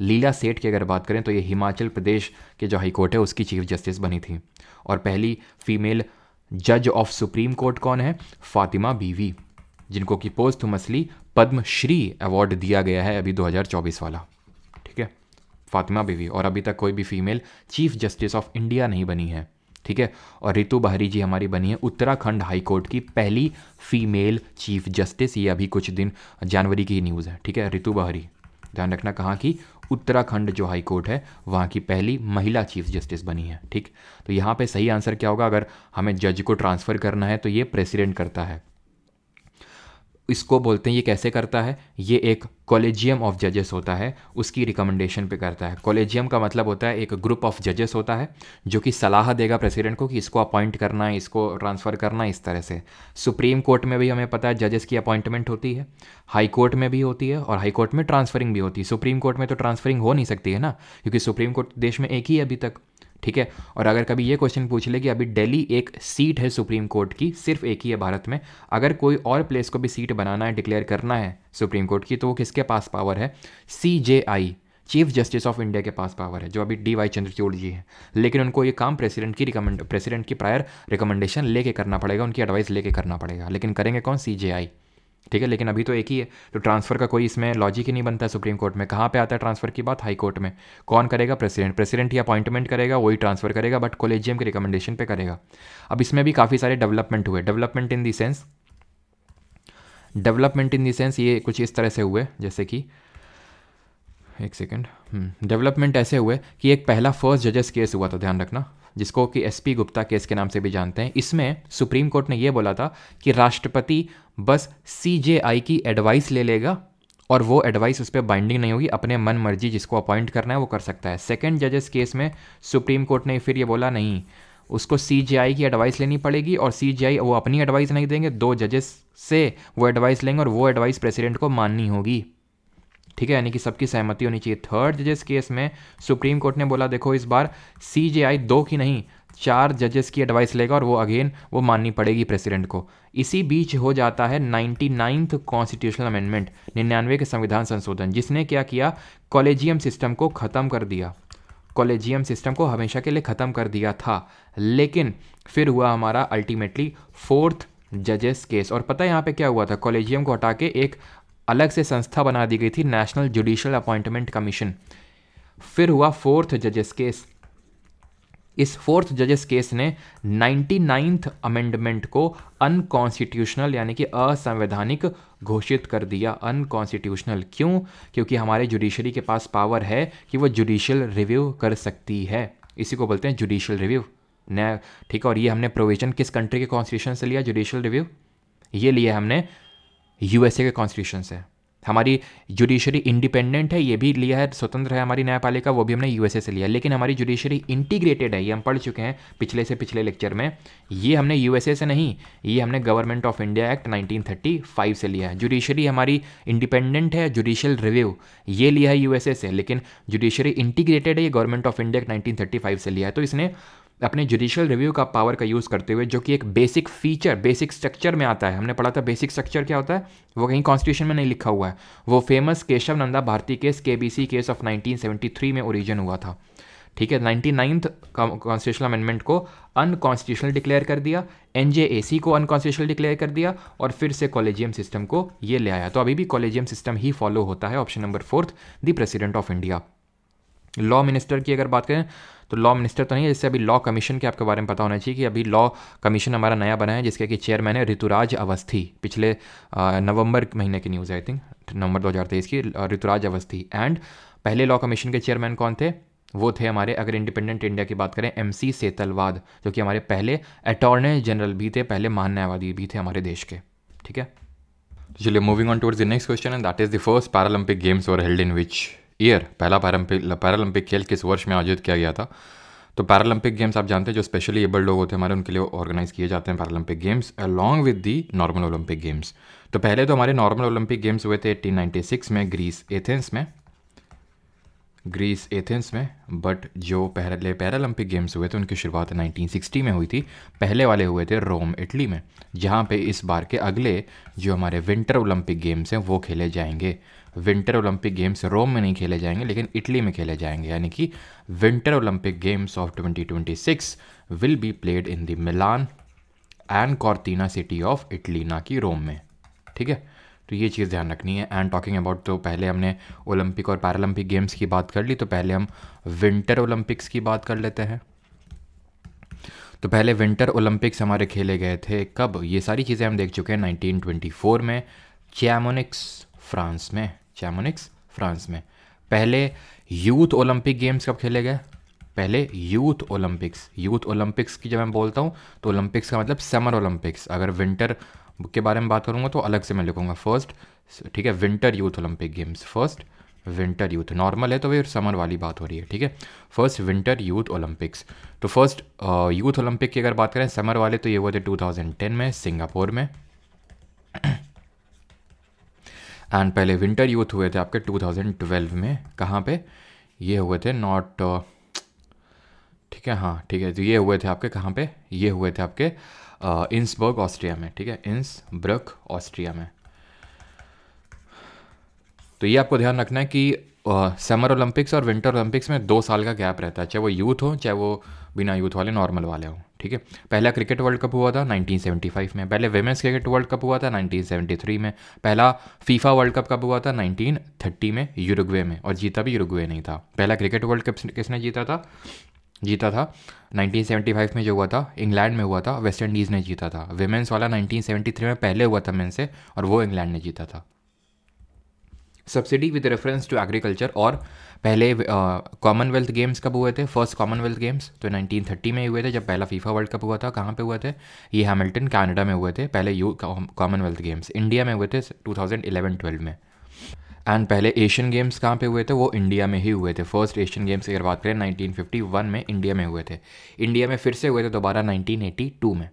लीला सेठ की अगर बात करें तो ये हिमाचल प्रदेश के जो हाई कोर्ट है उसकी चीफ जस्टिस बनी थी। और पहली फीमेल जज ऑफ सुप्रीम कोर्ट कौन है, फातिमा बीवी, जिनको कि पोस्टहुमसली पद्मश्री अवार्ड दिया गया है अभी दो हज़ार चौबीस वाला, ठीक है, फातिमा बीवी। और अभी तक कोई भी female chief justice of India नहीं बनी है, ठीक है। और रितु बहरी जी हमारी बनी है उत्तराखंड हाई कोर्ट की पहली फीमेल चीफ जस्टिस, ये अभी कुछ दिन जनवरी की न्यूज़ है, ठीक है। रितु बहरी, ध्यान रखना कहाँ की, उत्तराखंड जो हाई कोर्ट है वहाँ की पहली महिला चीफ जस्टिस बनी है, ठीक। तो यहाँ पे सही आंसर क्या होगा, अगर हमें जज को ट्रांसफ़र करना है तो ये प्रेसिडेंट करता है, इसको बोलते हैं, ये कैसे करता है, ये एक कॉलेजियम ऑफ जजेस होता है, उसकी रिकमेंडेशन पे करता है। कॉलेजियम का मतलब होता है एक ग्रुप ऑफ जजेस होता है जो कि सलाह देगा प्रेसिडेंट को कि इसको अपॉइंट करना है, इसको ट्रांसफ़र करना है, इस तरह से। सुप्रीम कोर्ट में भी हमें पता है जजेस की अपॉइंटमेंट होती है, हाई कोर्ट में भी होती है, और हाई कोर्ट में ट्रांसफरिंग भी होती है। सुप्रीम कोर्ट में तो ट्रांसफरिंग हो नहीं सकती है ना, क्योंकि सुप्रीम कोर्ट देश में एक ही है अभी तक, ठीक है। और अगर कभी ये क्वेश्चन पूछ ले कि अभी दिल्ली एक सीट है सुप्रीम कोर्ट की, सिर्फ एक ही है भारत में, अगर कोई और प्लेस को भी सीट बनाना है, डिक्लेयर करना है सुप्रीम कोर्ट की, तो वो किसके पास पावर है, CJI chief justice of India के पास पावर है, जो अभी डी वाई चंद्रचूड़ जी हैं। लेकिन उनको ये काम प्रेसिडेंट की रिकमेंड प्रेसिडेंट की प्रायर रिकमेंडेशन लेके करना पड़ेगा, उनकी एडवाइस लेके करना पड़ेगा, लेकिन करेंगे कौन, सीजेआई, ठीक है। लेकिन अभी तो एक ही है, तो ट्रांसफ़र का कोई इसमें लॉजिक ही नहीं बनता है। सुप्रीम कोर्ट में कहाँ पे आता है ट्रांसफ़र की बात, हाई कोर्ट में कौन करेगा, प्रेसिडेंट, प्रेसिडेंट ही अपॉइंटमेंट करेगा, वही ट्रांसफ़र करेगा, बट कॉलेजियम के रिकमेंडेशन पे करेगा। अब इसमें भी काफ़ी सारे डेवलपमेंट हुए, development in the sense development in the sense ये कुछ इस तरह से हुए, जैसे कि एक सेकेंड डेवलपमेंट ऐसे हुए कि एक पहला फर्स्ट जजेस केस हुआ था, ध्यान रखना, जिसको कि एसपी गुप्ता केस के नाम से भी जानते हैं। इसमें सुप्रीम कोर्ट ने यह बोला था कि राष्ट्रपति बस सीजेआई की एडवाइस ले लेगा और वो एडवाइस उस पर बाइंडिंग नहीं होगी, अपने मन मर्जी जिसको अपॉइंट करना है वो कर सकता है। सेकंड जजेस केस में सुप्रीम कोर्ट ने फिर ये बोला नहीं, उसको सीजेआई की एडवाइस लेनी पड़ेगी, और सीजेआई वो अपनी एडवाइस नहीं देंगे, दो जजेस से वो एडवाइस लेंगे और वो एडवाइस प्रेसिडेंट को माननी होगी, ठीक है, यानी कि सबकी सहमति होनी चाहिए। थर्ड जजेस केस में सुप्रीम कोर्ट ने बोला देखो इस बार सीजेआई दो की नहीं चार जजेस की एडवाइस लेगा और वो अगेन वो माननी पड़ेगी प्रेसिडेंट को। इसी बीच हो जाता है नाइन्टी नाइन्थ कॉन्स्टिट्यूशनल अमेंडमेंट, निन्यानवे के संविधान संशोधन, जिसने क्या किया, कॉलेजियम सिस्टम को ख़त्म कर दिया, कॉलेजियम सिस्टम को हमेशा के लिए ख़त्म कर दिया था। लेकिन फिर हुआ हमारा अल्टीमेटली फोर्थ जजेस केस, और पता है यहाँ पर क्या हुआ था, कॉलेजियम को हटा के एक अलग से संस्था बना दी गई थी, नेशनल जुडिशियल अपॉइंटमेंट कमीशन। फिर हुआ फोर्थ जजेस केस, इस फोर्थ जजेस केस ने नाइन्टी नाइन्थ अमेंडमेंट को अनकॉन्स्टिट्यूशनल यानी कि असंवैधानिक घोषित कर दिया, अनकॉन्स्टिट्यूशनल। क्यों, क्योंकि हमारे जुडिशरी के पास पावर है कि वो जुडिशियल रिव्यू कर सकती है, इसी को बोलते हैं जुडिशियल रिव्यू, नया, ठीक है। और ये हमने प्रोविजन किस कंट्री के कॉन्स्टिट्यूशन से लिया, जुडिशियल रिव्यू ये लिया हमने यूएसए के कॉन्स्टिट्यूशन से। हमारी जुडिशरी इंडिपेंडेंट है, ये भी लिया है, स्वतंत्र है हमारी न्यायपालिका, वो भी हमने यूएसए से लिया। लेकिन हमारी जुडिशरी इंटीग्रेटेड है, ये हम पढ़ चुके हैं पिछले से पिछले लेक्चर में, ये हमने यूएसए से नहीं, ये हमने government of India act nineteen thirty five से लिया है। जुडिशरी हमारी इंडिपेंडेंट है, जुडिशियल रिव्यू ये लिया है यूएसए से, लेकिन जुडिशरी इंटीग्रेटेड है, ये government of India act nineteen thirty five से लिया है। तो इसने अपने जुडिशियल रिव्यू का पावर का यूज़ करते हुए, जो कि एक बेसिक फीचर, बेसिक स्ट्रक्चर में आता है। हमने पढ़ा था बेसिक स्ट्रक्चर क्या होता है, वो कहीं कॉन्स्टिट्यूशन में नहीं लिखा हुआ है। वो famous Keshav Nanda Bharati case, KBC case of nineteen seventy three में ओरिजिन हुआ था। ठीक है, नाइन्टी नाइन्थ कॉन्स्टिट्यूशनल अमेंडमेंट को अनकॉन्स्टिट्यूशनल डिक्लेयर कर दिया, एनजेएसी को अनकॉन्स्टिट्यूशनल डिक्लेयर कर दिया, और फिर से कॉलेजियम सिस्टम को ये ले आया। तो अभी भी कॉलेजियम सिस्टम ही फॉलो होता है। Option number fourth, the president of India. Law minister की अगर बात करें तो लॉ मिनिस्टर तो नहीं है, जैसे अभी लॉ कमीशन के आपके बारे में पता होना चाहिए कि अभी लॉ कमीशन हमारा नया बना है, जिसके कि चेयरमैन है ऋतुराज अवस्थी। पिछले नवंबर महीने की न्यूज़ आई थिंक, नवंबर दो हज़ार तेईस की, ऋतुराज अवस्थी। एंड पहले लॉ कमीशन के चेयरमैन कौन थे, वो थे हमारे, अगर इंडिपेंडेंट इंडिया की बात करें, एम सी सेतलवाद, जो कि हमारे पहले अटॉर्नी जनरल भी थे, पहले महान्यायवादी भी थे हमारे देश के। ठीक है, चलिए moving on towards the next question, and that is the first Paralympic games were held in which year. पहला पैरालंपिक पैरालंपिक खेल किस वर्ष में आयोजित किया गया था। तो पैरालंपिक गेम्स आप जानते हैं जो स्पेशली एबल्ड लोग होते हैं हमारे, उनके लिए ऑर्गेनाइज किए जाते हैं Paralympic games along with the normal Olympic games. तो पहले तो हमारे नॉर्मल ओलंपिक गेम्स हुए थे एटीन नाइंटी सिक्स में, ग्रीस एथेंस में, ग्रीस एथेंस में। बट जो पहले पैरालंपिक गेम्स हुए थे उनकी शुरुआत नाइनटीन सिक्सटी में हुई थी। पहले वाले हुए थे रोम, इटली में, जहाँ पे इस बार के अगले जो हमारे विंटर ओलंपिक गेम्स हैं वो खेले जाएंगे। विंटर ओलंपिक गेम्स रोम में नहीं खेले जाएंगे लेकिन इटली में खेले जाएंगे, यानी कि winter Olympic games of twenty twenty six will be played in the Milan and Cortina city of Italy, ना कि रोम में। ठीक है, तो ये चीज़ ध्यान रखनी है। एंड टॉकिंग अबाउट, तो पहले हमने ओलंपिक और पैरालंपिक गेम्स की बात कर ली, तो पहले हम विंटर ओलंपिक्स की बात कर लेते हैं। तो पहले विंटर ओलंपिक्स हमारे खेले गए थे कब, ये सारी चीज़ें हम देख चुके हैं। नाइनटीन ट्वेंटी फोर में चैमोनिक्स, फ्रांस में, चैमोनिक्स फ्रांस में। पहले यूथ ओलंपिक गेम्स कब खेले गए, पहले यूथ ओलंपिक्स। यूथ ओलंपिक्स की जब मैं बोलता हूँ तो ओलंपिक्स का मतलब समर ओलंपिक्स। अगर विंटर के बारे में बात करूँगा तो अलग से मैं लिखूँगा फर्स्ट, ठीक है, winter youth Olympic games, first winter youth. Normal है तो फिर समर वाली बात हो रही है, ठीक है, फर्स्ट विंटर यूथ ओलंपिक्स। तो फर्स्ट यूथ ओलंपिक की अगर बात करें समर वाले, तो ये हुए थे टू थाउजेंड टेन में, सिंगापुर में। एंड पहले विंटर यूथ हुए थे आपके टू थाउजेंड ट्वेल्व में, कहाँ पे ये हुए थे, नॉट, ठीक है, हाँ ठीक है, तो ये हुए थे आपके कहाँ पे, ये हुए थे आपके इंसबर्ग, ऑस्ट्रिया में। ठीक है, इंसब्रक, ऑस्ट्रिया में। तो ये आपको ध्यान रखना है कि समर ओलंपिक्स और विंटर ओलंपिक्स में दो साल का गैप रहता है, चाहे वो यूथ हो चाहे वो बिना यूथ वाले नॉर्मल वाले हों। ठीक है, पहला क्रिकेट वर्ल्ड कप हुआ था नाइनटीन सेवेंटी फाइव में, पहले विमेंस क्रिकेट वर्ल्ड कप हुआ था नाइनटीन सेवेंटी थ्री में, पहला फीफा वर्ल्ड कप कब हुआ था नाइनटीन थर्टी में, यूरुग्वे में, और जीता भी यूरुग्वे नहीं था। पहला क्रिकेट वर्ल्ड कप किसने जीता था, जीता था नाइनटीन सेवेंटी फाइव में जो हुआ था, इंग्लैंड में हुआ था, वेस्ट इंडीज़ ने जीता था। विमेंस वाला नाइनटीन सेवेंटी थ्री में पहले हुआ था मेन से, और वो इंग्लैंड ने जीता था। Subsidy with reference to agriculture, और पहले कॉमनवेल्थ गेम्स कब हुए थे, फर्स्ट कॉमनवेल्थ गेम्स तो नाइनटीन थर्टी में हुए थे, जब पहला फीफा वर्ल्ड कप हुआ था। कहाँ पे हुए थे ये, हैमिल्टन, कनाडा में हुए थे पहले यू कॉमनवेल्थ गेम्स। इंडिया में हुए थे टू थाउजेंड इलेवन ट्वेल्व में। एंड पहले एशियन गेम्स कहाँ पे हुए थे, वो इंडिया में ही हुए थे। फर्स्ट एशियन गेम्स की अगर बात करें नाइनटीन फिफ्टी वन में इंडिया में हुए थे, इंडिया में फिर से हुए थे दोबारा नाइनटीन एटी टू में।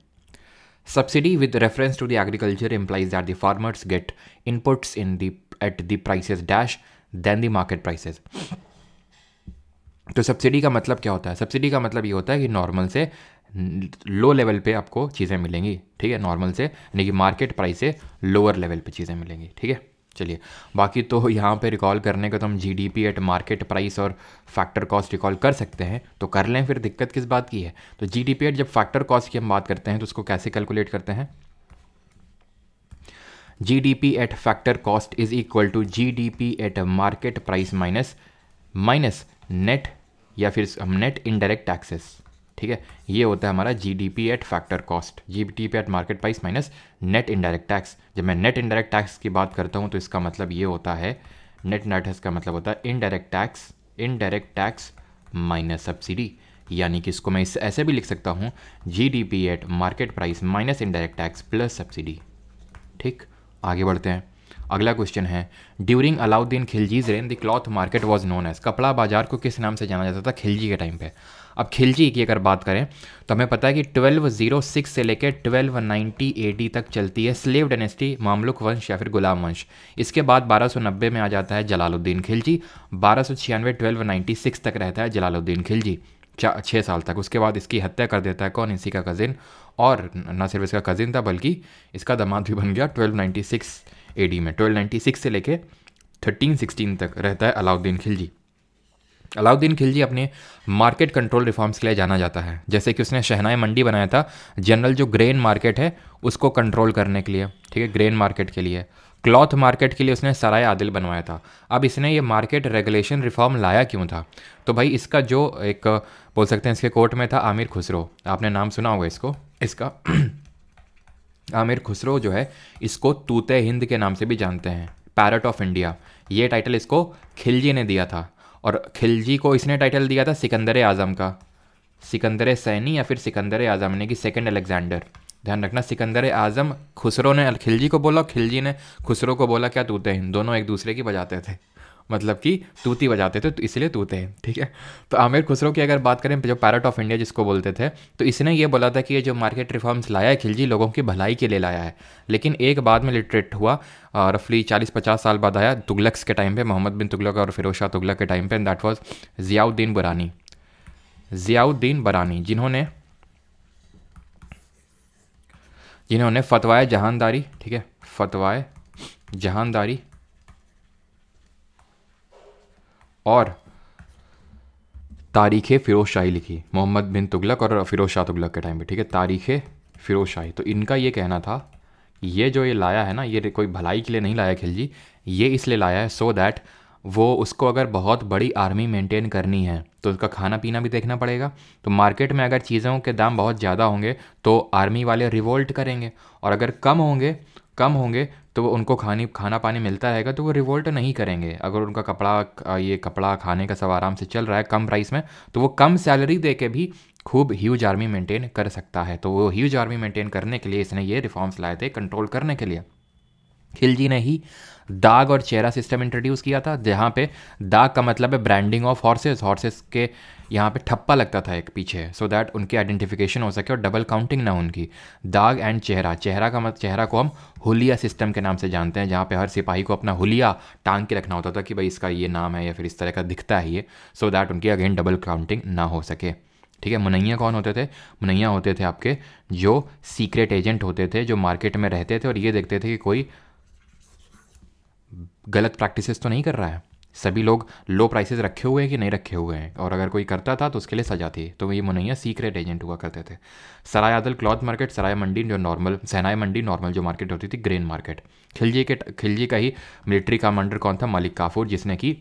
Subsidy with reference to the agriculture implies that the farmers get inputs in the at the prices dash then the market prices. तो सब्सिडी का मतलब क्या होता है, सब्सिडी का मतलब ये होता है कि नॉर्मल से लो लेवल पे आपको चीज़ें मिलेंगी। ठीक है, नॉर्मल से यानी कि मार्केट प्राइस से लोअर लेवल पे चीज़ें मिलेंगी। ठीक है, चलिए, बाकी तो यहाँ पे रिकॉल करने का तो हम जीडीपी एट मार्केट प्राइस और फैक्टर कॉस्ट रिकॉल कर सकते हैं, तो कर लें, फिर दिक्कत किस बात की है। तो जीडीपी एट, जब फैक्टर कॉस्ट की हम बात करते हैं तो उसको कैसे कैलकुलेट करते हैं, GDP at factor cost is equal to GDP at market price minus minus net या फिर हम नेट इनडायरेक्ट टैक्सेस। ठीक है, ये होता है हमारा GDP at factor cost, GDP at market price minus net indirect tax. जब मैं नेट इनडायरेक्ट टैक्स की बात करता हूँ तो इसका मतलब ये होता है, नेट इनडायरेक्ट का मतलब होता है indirect tax, indirect tax minus subsidy. यानी कि इसको मैं इस ऐसे भी लिख सकता हूँ, GDP at market price minus indirect tax plus subsidy. ठीक, आगे बढ़ते हैं। अगला क्वेश्चन है, during Alauddin Khilji's reign the cloth market was known as. कपड़ा बाजार को किस नाम से जाना जाता था खिलजी के टाइम पे। अब खिलजी की अगर बात करें तो हमें पता है कि ट्वेल्व ओ सिक्स से लेकर ट्वेल्व नाइंटी एडी तक चलती है स्लेव डायनेस्टी, मामलुक वंश या फिर गुलाम वंश। इसके बाद ट्वेल्व नाइंटी में आ जाता है जलालुद्दीन खिलजी, बारह सौ छियानवे ट्वेल्व नाइंटी सिक्स तक रहता है जलालुद्दीन खिलजी। चार छः साल तक। उसके बाद इसकी हत्या कर देता है कौन, इसी का कज़िन, और न सिर्फ इसका कज़िन था बल्कि इसका दामाद भी बन गया। ट्वेल्व नाइन्टी सिक्स एडी में, ट्वेल्व नाइन्टी सिक्स से लेके थर्टीन सिक्सटीन तक रहता है अलाउद्दीन खिलजी। अलाउद्दीन खिलजी अपने मार्केट कंट्रोल रिफॉर्म्स के लिए जाना जाता है, जैसे कि उसने शहनाई मंडी बनाया था, जनरल जो ग्रेन मार्केट है उसको कंट्रोल करने के लिए, ठीक है, ग्रेन मार्केट के लिए। क्लॉथ मार्केट के लिए उसने सराय आदिल बनवाया था। अब इसने ये मार्केट रेगुलेशन रिफॉर्म लाया क्यों था, तो भाई इसका जो एक बोल सकते हैं इसके कोर्ट में था आमिर खुसरो, आपने नाम सुना होगा इसको, इसका आमिर खुसरो जो है इसको तूते हिंद के नाम से भी जानते हैं, पैरट ऑफ इंडिया, ये टाइटल इसको खिलजी ने दिया था। और खिलजी को इसने टाइटल दिया था सिकंदर आज़म का, सिकंदर सैनी या फिर सिकंदर आज़म, यानी कि सेकेंड अलेक्जेंडर, ध्यान रखना। सिकंदर आज़म खुसरो ने खिलजी को बोला, खिलजी ने खुसरो को बोला क्या, तूते हिंद। दोनों एक दूसरे की बजाते थे, मतलब कि तूती बजाते थे, तो इसलिए तूते हिंद, ठीक है। तो आमिर खुसरो की अगर बात करें, जो पैरट ऑफ इंडिया जिसको बोलते थे, तो इसने ये बोला था कि ये जो मार्केट रिफॉर्म्स लाया है खिलजी, लोगों की भलाई के लिए लाया है। लेकिन एक बाद में लिटरेट हुआ, रफली चालीस पचास साल बाद आया, तुगलक्स के टाइम पर, मोहम्मद बिन तुगलक और फिरोज शाह तुगलक के टाइम पर, एंड दैट वॉज ज़ियाउद्दीन बरानी, ज़ियाउद्दीन बरानी जिन्होंने जिन्होंने फतवाए जहानदारी, ठीक है, फतवाए जहानदारी और तारीख़ फ़िरोज़ शाही लिखी, मोहम्मद बिन तुगलक और फिरोज शाह तुगलक के टाइम पे, ठीक है, तारीख़ फ़िरोज़ शाही। तो इनका ये कहना था, ये जो ये लाया है ना, ये कोई भलाई के लिए नहीं लाया खिलजी, ये इसलिए लाया है सो दैट वो, उसको अगर बहुत बड़ी आर्मी मेंटेन करनी है तो उसका खाना पीना भी देखना पड़ेगा। तो मार्केट में अगर चीज़ों के दाम बहुत ज़्यादा होंगे तो आर्मी वाले रिवोल्ट करेंगे, और अगर कम होंगे कम होंगे तो वो उनको खानी खाना पानी मिलता रहेगा तो वो रिवोल्ट नहीं करेंगे। अगर उनका कपड़ा ये कपड़ा खाने का सब आराम से चल रहा है कम प्राइस में, तो वो कम सैलरी दे के भी खूब ह्यूज आर्मी मेंटेन कर सकता है। तो वो ह्यूज आर्मी मेंटेन करने के लिए इसने ये रिफॉर्म्स लाए थे, कंट्रोल करने के लिए। खिलजी ने ही दाग और चेहरा सिस्टम इंट्रोड्यूस किया था, जहाँ पे दाग का मतलब है ब्रांडिंग ऑफ हॉर्सेस, हॉर्सेस के यहाँ पे ठप्पा लगता था एक पीछे, सो so दैट उनकी आइडेंटिफिकेशन हो सके और डबल काउंटिंग ना उनकी। दाग एंड चेहरा, चेहरा का मत चेहरा को हम हुलिया सिस्टम के नाम से जानते हैं, जहाँ पे हर सिपाही को अपना हुलिया टांग के रखना होता था कि भाई इसका ये नाम है या फिर इस तरह का दिखता है ये, सो so दैट उनकी अगेन डबल काउंटिंग ना हो सके, ठीक है। मुनैया कौन होते थे, मुनैया होते थे आपके जो सीक्रेट एजेंट होते थे, जो मार्केट में रहते थे और ये देखते थे कि कोई गलत प्रैक्टिसेस तो नहीं कर रहा है, सभी लोग लो प्राइसेस रखे हुए हैं कि नहीं रखे हुए हैं, और अगर कोई करता था तो उसके लिए सजा थी। तो ये मुनैया सीक्रेट एजेंट हुआ करते थे। सराय आदल क्लॉथ मार्केट, सराय मंडी जो नॉर्मल, सहनाई मंडी नॉर्मल जो मार्केट होती थी, ग्रेन मार्केट। खिलजी के खिलजी का ही मिलिट्री कमांडर कौन था, मलिक काफूर, जिसने कि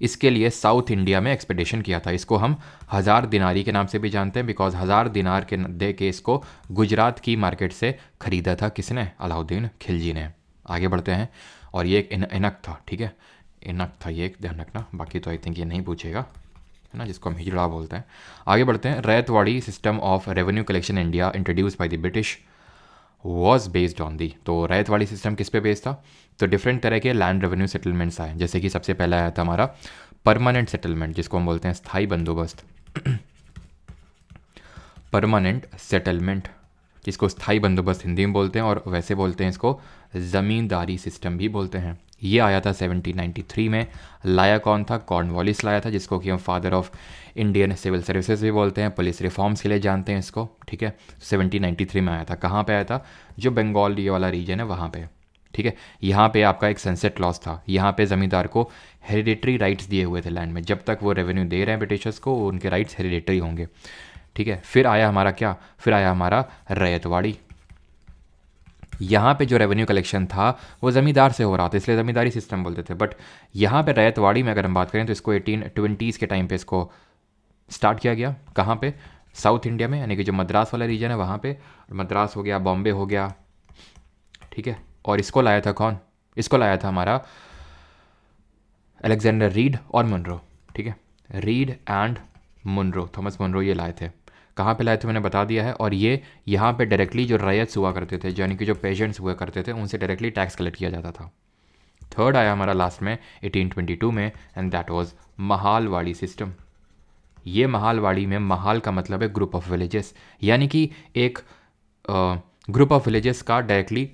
इसके लिए साउथ इंडिया में एक्सपेडिशन किया था। इसको हम हज़ार दिनारी के नाम से भी जानते हैं, बिकॉज हज़ार दिनार के दे के इसको गुजरात की मार्केट से ख़रीदा था, किसने, अलाउद्दीन खिलजी ने। आगे बढ़ते हैं, और ये एक इनक था, ठीक है, इनक था ये, एक ध्यान रखना, बाकी तो आई थिंक ये नहीं पूछेगा, है ना, जिसको हम हिजड़ा बोलते हैं। आगे बढ़ते हैं, Ryotwari system of revenue collection India introduce by the British was based on the. तो रैतवाड़ी सिस्टम किस पे बेस्ड था, तो डिफरेंट तरह के लैंड रेवेन्यू सेटलमेंट्स आए, जैसे कि सबसे पहला आया था हमारा परमानेंट सेटलमेंट, जिसको हम बोलते हैं स्थायी बंदोबस्त, परमानेंट सेटलमेंट, जिसको स्थायी बंदोबस्त हिंदी में बोलते हैं और वैसे बोलते हैं इसको ज़मींदारी सिस्टम भी बोलते हैं। ये आया था सेवनटीन नाइन्टी थ्री में, लाया कौन था, कॉर्नवालिस लाया था, जिसको कि हम father of Indian civil services भी बोलते हैं, पुलिस रिफॉर्म्स के लिए जानते हैं इसको, ठीक है। सेवनटीन नाइन्टी थ्री में आया था, कहाँ पे आया था, जो बंगाल ये वाला रीजन है वहाँ पे, ठीक है। यहाँ पे आपका एक सनसेट क्लॉज था, यहाँ पे ज़मींदार को हेरिडेटरी राइट्स दिए हुए थे लैंड में, जब तक वो रेवेन्यू दे रहे हैं ब्रिटिशर्स को उनके राइट्स हेरिडेटरी होंगे, ठीक है। फिर आया हमारा क्या, फिर आया हमारा रैतवाड़ी, यहाँ पे जो रेवेन्यू कलेक्शन था वो ज़मींदार से हो रहा था, इसलिए ज़मींदारी सिस्टम बोलते थे। बट यहाँ पे रैतवाड़ी में अगर हम बात करें तो इसको एटीन ट्वेंटीज़ के टाइम पे इसको स्टार्ट किया गया, कहाँ पे, साउथ इंडिया में, यानी कि जो मद्रास वाला रीजन है वहाँ पे, मद्रास हो गया, बॉम्बे हो गया, ठीक है। और इसको लाया था कौन, इसको लाया था हमारा अलेक्जेंडर रीड और मुनरो, ठीक है, Read and Munro, Thomas Munro ये लाए थे। कहाँ पे लाए थे मैंने बता दिया है। और ये यहाँ पे डायरेक्टली जो रैयत हुआ करते थे, यानी कि जो पेजेंट्स हुआ करते थे, उनसे डायरेक्टली टैक्स कलेक्ट किया जाता था। थर्ड आया हमारा लास्ट में एटीन ट्वेंटी टू में, and that was Mahalwari system. ये महालवाड़ी में, महाल का मतलब है ग्रुप ऑफ विलेजेस, यानी कि एक ग्रुप ऑफ विलेजेस का डायरेक्टली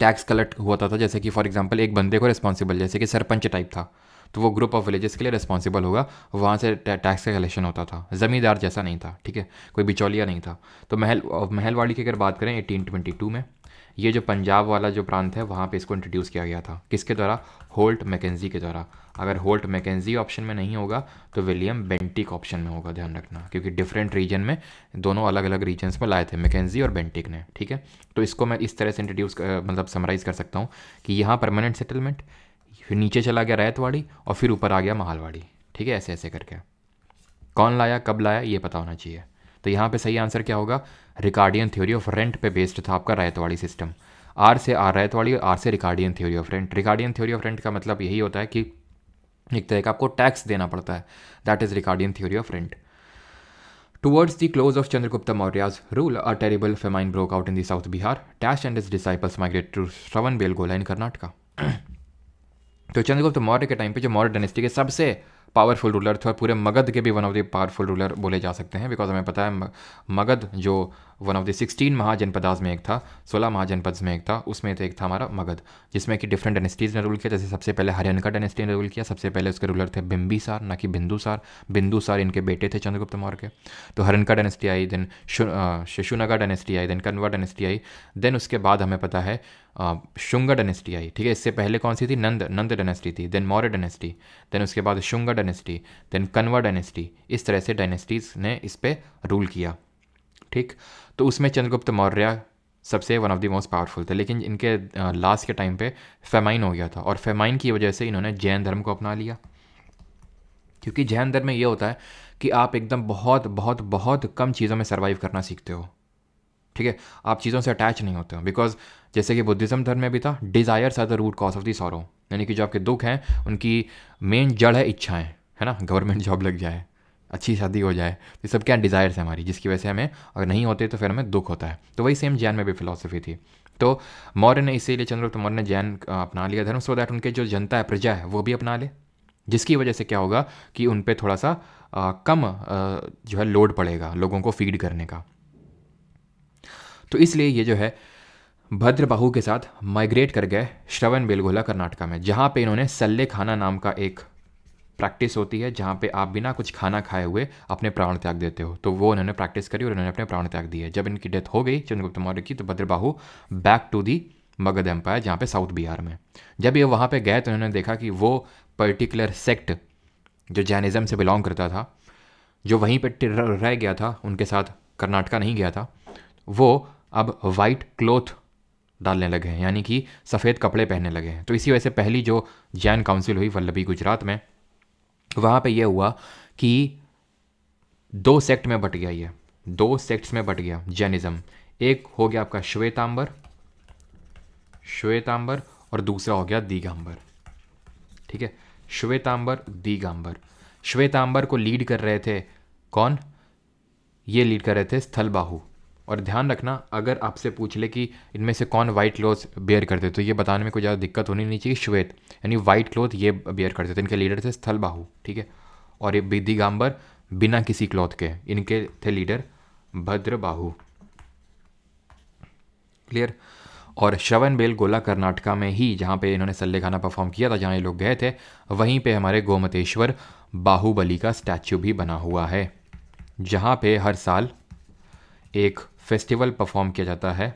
टैक्स कलेक्ट हुआ था, जैसे कि फॉर एग्जाम्पल एक बंदे को रिस्पॉन्सिबल, जैसे कि सरपंच टाइप था, तो वो ग्रुप ऑफ विलेजेस के लिए रिस्पॉन्सिबल होगा, वहाँ से टैक्स का कलेक्शन होता था। ज़मींदार जैसा नहीं था, ठीक है, कोई बिचौलिया नहीं था। तो महल महलवाड़ी की अगर बात करें अठारह सौ बाईस में ये जो पंजाब वाला जो प्रांत है वहाँ पे इसको इंट्रोड्यूस किया गया था। किसके द्वारा? होल्ट मैकेंजी के द्वारा। अगर होल्ट मैकेंजी ऑप्शन में नहीं होगा तो विलियम बेंटिक ऑप्शन में होगा, ध्यान रखना, क्योंकि डिफरेंट रीजन में दोनों अलग अलग रीजन्स में लाए थे मैकेंजी और बेंटिक ने, ठीक है। तो इसको मैं इस तरह से इंट्रोड्यूस मतलब समराइज़ कर सकता हूँ कि यहाँ परमानेंट सेटलमेंट, फिर नीचे चला गया रैतवाड़ी और फिर ऊपर आ गया महलवाड़ी, ठीक है, ऐसे ऐसे करके। कौन लाया, कब लाया, ये पता होना चाहिए। तो यहाँ पे सही आंसर क्या होगा? रिकार्डियन थ्योरी ऑफ रेंट पे बेस्ड था आपका रायतवाड़ी सिस्टम। आर से आर रायतवाड़ी और आर से Ricardian theory of rent. Ricardian theory of rent का मतलब यही होता है कि एक तरह का आपको टैक्स देना पड़ता है, that is Ricardian theory of rent. Towards the close of Chandragupta Maurya's rule, a terrible famine broke out in the South Bihar. Tash and his disciples migrated to Shravanbelgola in Karnataka. तो चंद्रगुप्त मौर्य के time पे जो Maurya dynasty के सबसे powerful ruler थे और पूरे मगध के भी one of the powerful ruler बोले जा सकते हैं, बिकॉज हमें पता है मगध जो one of the sixteen Mahajanapadas में एक था, सोलह महाजनपद में एक था, उसमें एक था हमारा मगध, जिसमें कि डिफरेंट डायनेस्टीज़ ने रूल किया। जैसे सबसे पहले हरियाणा डायनेस्टी ने रूल किया, सबसे पहले उसके रूलर थे बिंबिसार, ना कि बिंदुसार। बिंदुसार इनके बेटे थे चंद्रगुप्त मौर्य के। तो हरियाणा डायनेस्टी आई, देन शिशुनगा डायनेस्टी आई, देन कन्वा डायनेस्टी आई, देन उसके बाद हमें पता है शुंगा डायनेस्टी आई, ठीक है। इससे पहले कौन सी थी? नंद नंद डायनेस्टी थी, देन मौर्य डायनेस्टी, देन उसके बाद Shunga dynasty, then Kanva dynasty. इस तरह से डायनेस्टीज़ ने इस पर रूल किया, ठीक। तो उसमें चंद्रगुप्त मौर्य सबसे one of the most powerful थे, लेकिन इनके लास्ट के टाइम पे फेमाइन हो गया था और फेमाइन की वजह से इन्होंने जैन धर्म को अपना लिया, क्योंकि जैन धर्म में ये होता है कि आप एकदम बहुत बहुत बहुत कम चीज़ों में सर्वाइव करना सीखते हो, ठीक है, आप चीज़ों से अटैच नहीं होते हो। बिकॉज जैसे कि बुद्धिज़्म धर्म में भी था, desires are the root cause of the sorrow, यानी कि जो आपके दुख हैं उनकी मेन जड़ है इच्छाएँ, है ना। गवर्नमेंट जॉब लग जाए, अच्छी शादी हो जाए, ये सब क्या डिज़ायर्स हैं हमारी, जिसकी वजह से हमें अगर नहीं होते तो फिर हमें दुख होता है। तो वही सेम जैन में भी फिलॉसफी थी। तो मौर्य ने इसीलिए चंद्रगुप्त मौर्य ने जैन अपना लिया धर्म, सो दैट उनके जो जनता है, प्रजा है, वो भी अपना ले, जिसकी वजह से क्या होगा कि उन पर थोड़ा सा आ, कम आ, जो है लोड पड़ेगा लोगों को फीड करने का। तो इसलिए ये जो है भद्रबाहु के साथ माइग्रेट कर गए श्रवणबेलगोला कर्नाटका में, जहाँ पे इन्होंने सल्ले खाना नाम का एक प्रैक्टिस होती है, जहाँ पे आप बिना कुछ खाना खाए हुए अपने प्राण त्याग देते हो। तो वो इन्होंने प्रैक्टिस करी और इन्होंने अपने प्राण त्याग दिए। जब इनकी डेथ हो गई चंद्रगुप्त मौर्य की, तो Bhadrabahu back to the Magadh empire, जहाँ पे साउथ बिहार में। जब ये वहाँ पे गए तो इन्होंने देखा कि वो पर्टिकुलर सेक्ट जो जैनिज़्म से बिलोंग करता था, जो वहीं पर रह गया था, उनके साथ कर्नाटका नहीं गया था, वो अब वाइट क्लोथ डालने लगे हैं, यानी कि सफ़ेद कपड़े पहनने लगे हैं। तो इसी वजह से पहली जो जैन काउंसिल हुई वल्लभी गुजरात में, वहाँ पे ये हुआ कि दो सेक्ट में बट गया, ये दो सेक्ट्स में बट गया जैनिज़्म। एक हो गया आपका श्वेतांबर श्वेतांबर और दूसरा हो गया दीगांबर, ठीक है। श्वेतांबर, दीगांबर। श्वेतांबर को लीड कर रहे थे कौन? ये लीड कर रहे थे स्थलबाहु। और ध्यान रखना, अगर आपसे पूछ ले कि इनमें से कौन वाइट क्लोथ बेयर करते, तो ये बताने में कोई ज़्यादा दिक्कत होनी नहीं चाहिए। श्वेत यानी वाइट क्लोथ ये बेयर करते थे, इनके लीडर थे स्थलबाहु, ठीक है। और ये बिदिगांबर बिना किसी क्लॉथ के, इनके थे लीडर भद्रबाहु, क्लियर। और श्रवणबेलगोला कर्नाटका में ही, जहाँ पे इन्होंने सल्ले खाना परफॉर्म किया था, जहाँ ये लोग गए थे, वहीं पर हमारे गोमतेश्वर बाहुबली का स्टैचू भी बना हुआ है, जहाँ पे हर साल एक फेस्टिवल परफॉर्म किया जाता है,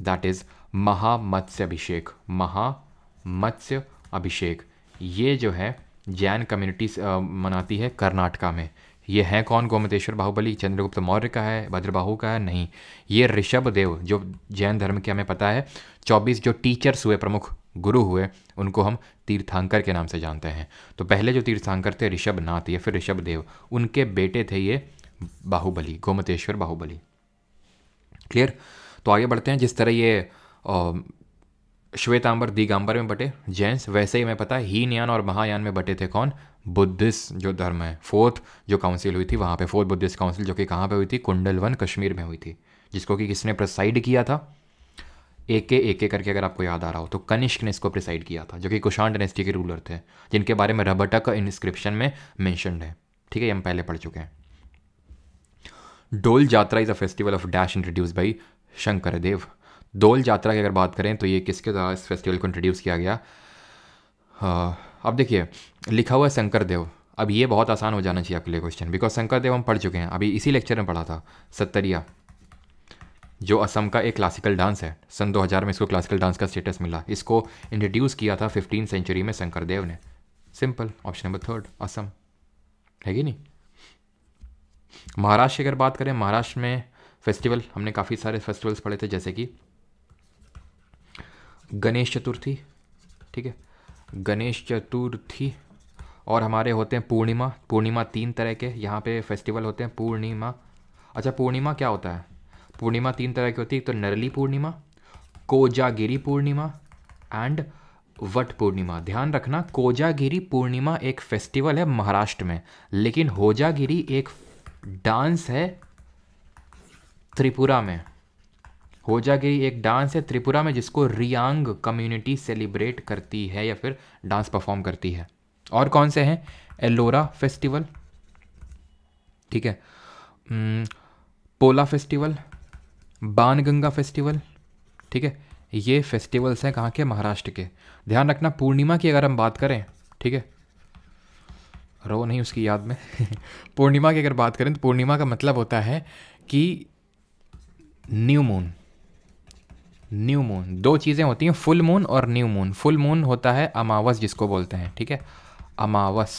दैट इज़ महामत्स्य अभिषेक। महामत्स्य अभिषेक ये जो है जैन कम्युनिटी मनाती है कर्नाटका में। ये है कौन? गोमतेश्वर बाहुबली चंद्रगुप्त मौर्य का है, भद्रबाहु का है? नहीं, ये ऋषभ देव, जो जैन धर्म के हमें पता है चौबीस जो टीचर्स हुए, प्रमुख गुरु हुए, उनको हम तीर्थांकर के नाम से जानते हैं। तो पहले जो तीर्थांकर थे ऋषभनाथ या फिर ऋषभ देव, उनके बेटे थे ये बाहुबली, गोमतेश्वर बाहुबली, क्लियर। तो आगे बढ़ते हैं। जिस तरह ये श्वेतांबर दिगांबर में बटे जैन्स, वैसे ही मैं पता है हीनयान और महायान में बटे थे कौन? बुद्धिस्ट जो धर्म है। फोर्थ जो काउंसिल हुई थी वहाँ पे, फोर्थ बुद्धिस्ट काउंसिल, जो कि कहाँ पे हुई थी? कुंडलवन कश्मीर में हुई थी, जिसको कि किसने प्रिसाइड किया था? एके एके करके, अगर आपको याद आ रहा हो तो, कनिष्क ने इसको प्रिसाइड किया था, जो कि कुषाण डायनेस्टी के रूलर थे, जिनके बारे में रबटक इंस्क्रिप्शन में मैंशनड है, ठीक है, ये हम पहले पढ़ चुके हैं। Dol Yatra is a festival of dash introduce by Shankardev. Dol Yatra की अगर बात करें तो ये किसके द्वारा इस फेस्टिवल को इंट्रोड्यूस किया गया? आ, अब देखिए, लिखा हुआ है शंकरदेव। अब ये बहुत आसान हो जाना चाहिए आपके लिए क्वेश्चन, बिकॉज शंकरदेव हम पढ़ चुके हैं, अभी इसी लेक्चर में पढ़ा था। सत्तरिया जो असम का एक क्लासिकल डांस है, सन दो हज़ार में इसको क्लासिकल डांस का स्टेटस मिला। इसको इंट्रोड्यूस किया था फिफ्टीन सेंचुरी में शंकरदेव ने। Simple, option number third Assam, है कि नहीं। महाराष्ट्र की अगर बात करें, महाराष्ट्र में फेस्टिवल हमने काफ़ी सारे फेस्टिवल्स पढ़े थे, जैसे कि गणेश चतुर्थी, ठीक है, गणेश चतुर्थी। और हमारे होते हैं पूर्णिमा, पूर्णिमा तीन तरह के यहाँ पे फेस्टिवल होते हैं। पूर्णिमा, अच्छा पूर्णिमा क्या होता है? पूर्णिमा तीन तरह की होती है, एक तो नरली पूर्णिमा, कोजागिरी पूर्णिमा एंड वट पूर्णिमा। ध्यान रखना, कोजागिरी पूर्णिमा एक फेस्टिवल है महाराष्ट्र में, लेकिन होजागिरी एक डांस है त्रिपुरा में। होजागिरी एक डांस है त्रिपुरा में, जिसको रियांग कम्युनिटी सेलिब्रेट करती है या फिर डांस परफॉर्म करती है। और कौन से हैं? एलोरा फेस्टिवल, ठीक है, पोला फेस्टिवल, बाणगंगा फेस्टिवल, ठीक है, ये फेस्टिवल्स हैं कहाँ के? महाराष्ट्र के। ध्यान रखना, पूर्णिमा की अगर हम बात करें, ठीक है, रो नहीं उसकी याद में पूर्णिमा की अगर बात करें तो पूर्णिमा का मतलब होता है कि न्यू मून। न्यू मून, दो चीज़ें होती हैं, फुल मून और न्यू मून। फुल मून होता है अमावस, जिसको बोलते हैं, ठीक है, अमावस।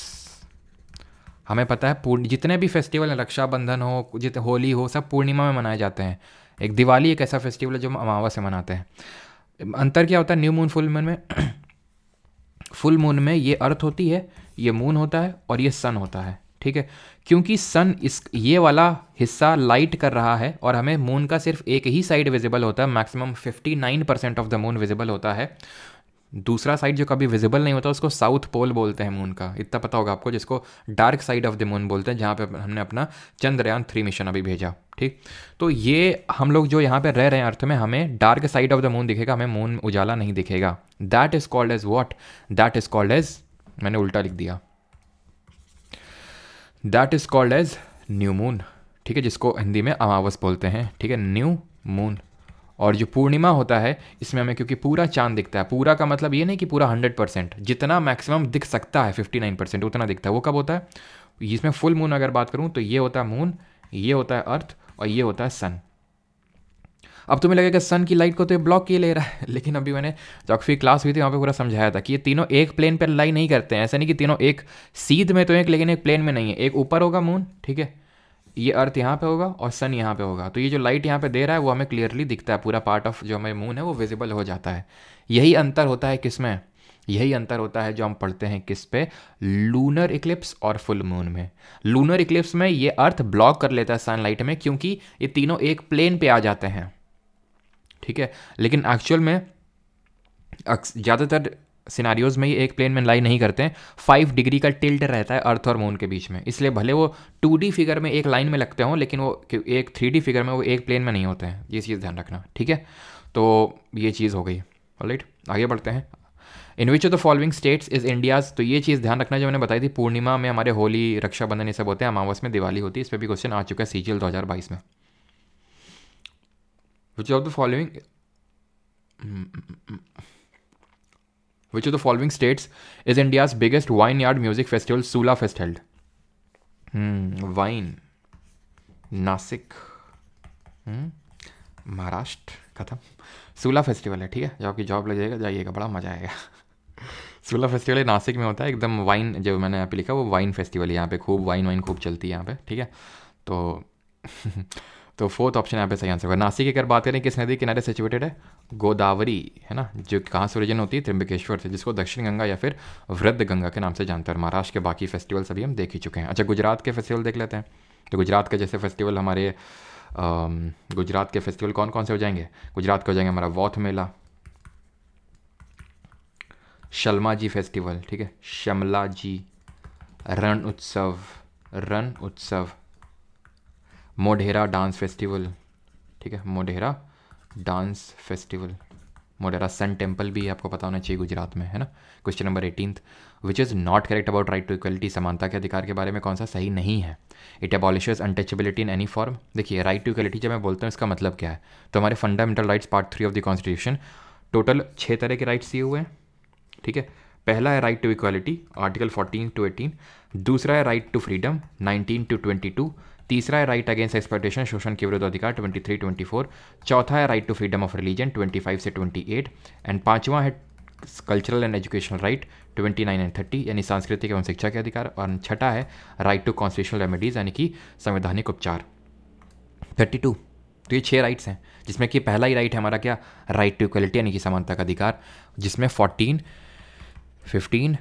हमें पता है पूर्ण जितने भी फेस्टिवल हैं, रक्षाबंधन हो, जितने होली हो, सब पूर्णिमा में मनाए जाते हैं। एक दिवाली एक ऐसा फेस्टिवल है जो हम अमावस में मनाते हैं। अंतर क्या होता है न्यू मून फुल मून में? फुल मून में ये अर्थ होती है, ये मून होता है और ये सन होता है, ठीक है, क्योंकि सन इस ये वाला हिस्सा लाइट कर रहा है और हमें मून का सिर्फ एक ही साइड विजिबल होता है। Maximum fifty nine percent of the moon visible होता है, दूसरा साइड जो कभी विजिबल नहीं होता उसको साउथ पोल बोलते हैं मून का, इतना पता होगा आपको, जिसको dark side of the moon बोलते हैं, जहाँ पे हमने अपना चंद्रयान थ्री मिशन अभी भेजा, ठीक। तो ये हम लोग जो यहाँ पे रह रहे हैं अर्थ में, हमें dark side of the moon दिखेगा, हमें मून उजाला नहीं दिखेगा। That is called as what? That is called as, मैंने उल्टा लिख दिया, that is called as new moon, ठीक है, जिसको हिंदी में अमावस बोलते हैं, ठीक है, न्यू मून। और जो पूर्णिमा होता है, इसमें हमें क्योंकि पूरा चांद दिखता है, पूरा का मतलब ये नहीं कि पूरा हंड्रेड परसेंट, जितना मैक्सिमम दिख सकता है फिफ्टी नाइन परसेंट, उतना दिखता है। वो कब होता है? इसमें फुल मून अगर बात करूँ तो ये होता है मून, ये होता है अर्थ और ये होता है सन। अब तुम्हें लगेगा सन की लाइट को तो ये ब्लॉक किए ले रहा है, लेकिन अभी मैंने जोग्राफी क्लास हुई थी वहाँ पे पूरा समझाया था कि ये तीनों एक प्लेन पर लाई नहीं करते हैं। ऐसा नहीं कि तीनों एक सीध में तो एक, लेकिन एक प्लेन में नहीं है। एक ऊपर होगा मून, ठीक है, ये अर्थ यहाँ पे होगा और सन यहाँ पे होगा। तो ये जो लाइट यहाँ पे दे रहा है वो हमें क्लियरली दिखता है, पूरा पार्ट ऑफ जो हमें मून है वो विजिबल हो जाता है। यही अंतर होता है किस में? यही अंतर होता है जो हम पढ़ते हैं किस पे? लूनर इक्लिप्स और फुल मून में। लूनर इक्लिप्स में ये अर्थ ब्लॉक कर लेता है सनलाइट में, क्योंकि ये तीनों एक प्लेन पे आ जाते हैं, ठीक है, लेकिन एक्चुअल में ज़्यादातर सिनारियोज़ में ये एक प्लेन में लाई नहीं करते हैं। फाइव डिग्री का टिल्ट रहता है अर्थ और मून के बीच में, इसलिए भले वो टू डी फिगर में एक लाइन में लगते हों, लेकिन वो एक थ्री डी फिगर में वो एक प्लेन में नहीं होते हैं। ये चीज़ ध्यान रखना, ठीक है। तो ये चीज़ हो गई, ऑलराइट, आगे बढ़ते हैं। इन which of the following states is India's, तो ये चीज़ ध्यान रखना जो मैंने बताई थी, पूर्णिमा में हमारे होली, रक्षाबंधन ये सब होते हैं, अमावस में दिवाली होती है। इस पर भी क्वेश्चन आ चुका है सीजीएल दो हज़ार बाईस में। Which of the following Which of the following states is India's biggest vineyard music festival, Sula Fest, held? Hmm, wine, Nasik, hmm, Maharashtra, खत्म। Sula Festival है, ठीक है, जो आपकी जॉब लग जाएगा, जाइएगा, बड़ा मजा आएगा। Sula Festival नासिक में होता है, एकदम वाइन, जो मैंने यहाँ पे लिखा वो वाइन फेस्टिवल है, यहाँ पे खूब वाइन वाइन खूब चलती है यहाँ पे, ठीक है। तो तो फोर्थ ऑप्शन यहाँ पे सही आंसर होगा। नासिक की अगर बात करें, किस नदी किनारे सिचुएटेड है? गोदावरी, है ना, जो कहाँ से ओरिजिन होती है? त्रिम्बकेश्वर से, जिसको दक्षिण गंगा या फिर वृद्ध गंगा के नाम से जानते हैं। महाराष्ट्र के बाकी फेस्टिवल सभी हम देख ही चुके हैं। अच्छा, गुजरात के फेस्टिवल देख लेते हैं। तो गुजरात के जैसे फेस्टिवल हमारे आ, गुजरात के फेस्टिवल कौन कौन से हो जाएंगे? गुजरात के हो जाएंगे हमारा वॉथ मेला, शलमा जी फेस्टिवल, ठीक है, शमला जी, रण उत्सव, रण उत्सव, मोढेरा डांस फेस्टिवल, ठीक है, Modhera dance festival, Modhera sun temple भी आपको पता होना चाहिए गुजरात में, है ना। Question number eighteen, which is not correct about right to equality, समानता के अधिकार के बारे में कौन सा सही नहीं है? It abolishes untouchability in any form. देखिए, राइट टू इक्वलिटी जब मैं बोलता हूँ इसका मतलब क्या है, तो हमारे fundamental rights part three of the constitution, total छः तरह के राइट्स दिए हुए हैं, ठीक है, पहला है right to equality article fourteen to eighteen, दूसरा है right to freedom nineteen to twenty two, तीसरा है राइट अगेंस्ट एक्सप्लॉयटेशन शोषण के विरुद्ध अधिकार ट्वेंटी थ्री ट्वेंटी फोर, चौथा है right to freedom of religion twenty five से ट्वेंटी एट, एंड पांचवा है cultural and educational right twenty nine and thirty यानी सांस्कृतिक एवं शिक्षा के अधिकार, और छठा है राइट टू कॉन्स्टिट्यूशनल रेमेडीज यानी कि संवैधानिक उपचार थर्टी टू। तो ये छह राइट्स हैं जिसमें कि पहला ही राइट है हमारा क्या, राइट टू इक्वलिटी यानी कि समानता का अधिकार, जिसमें फोर्टीन, फिफ्टीन,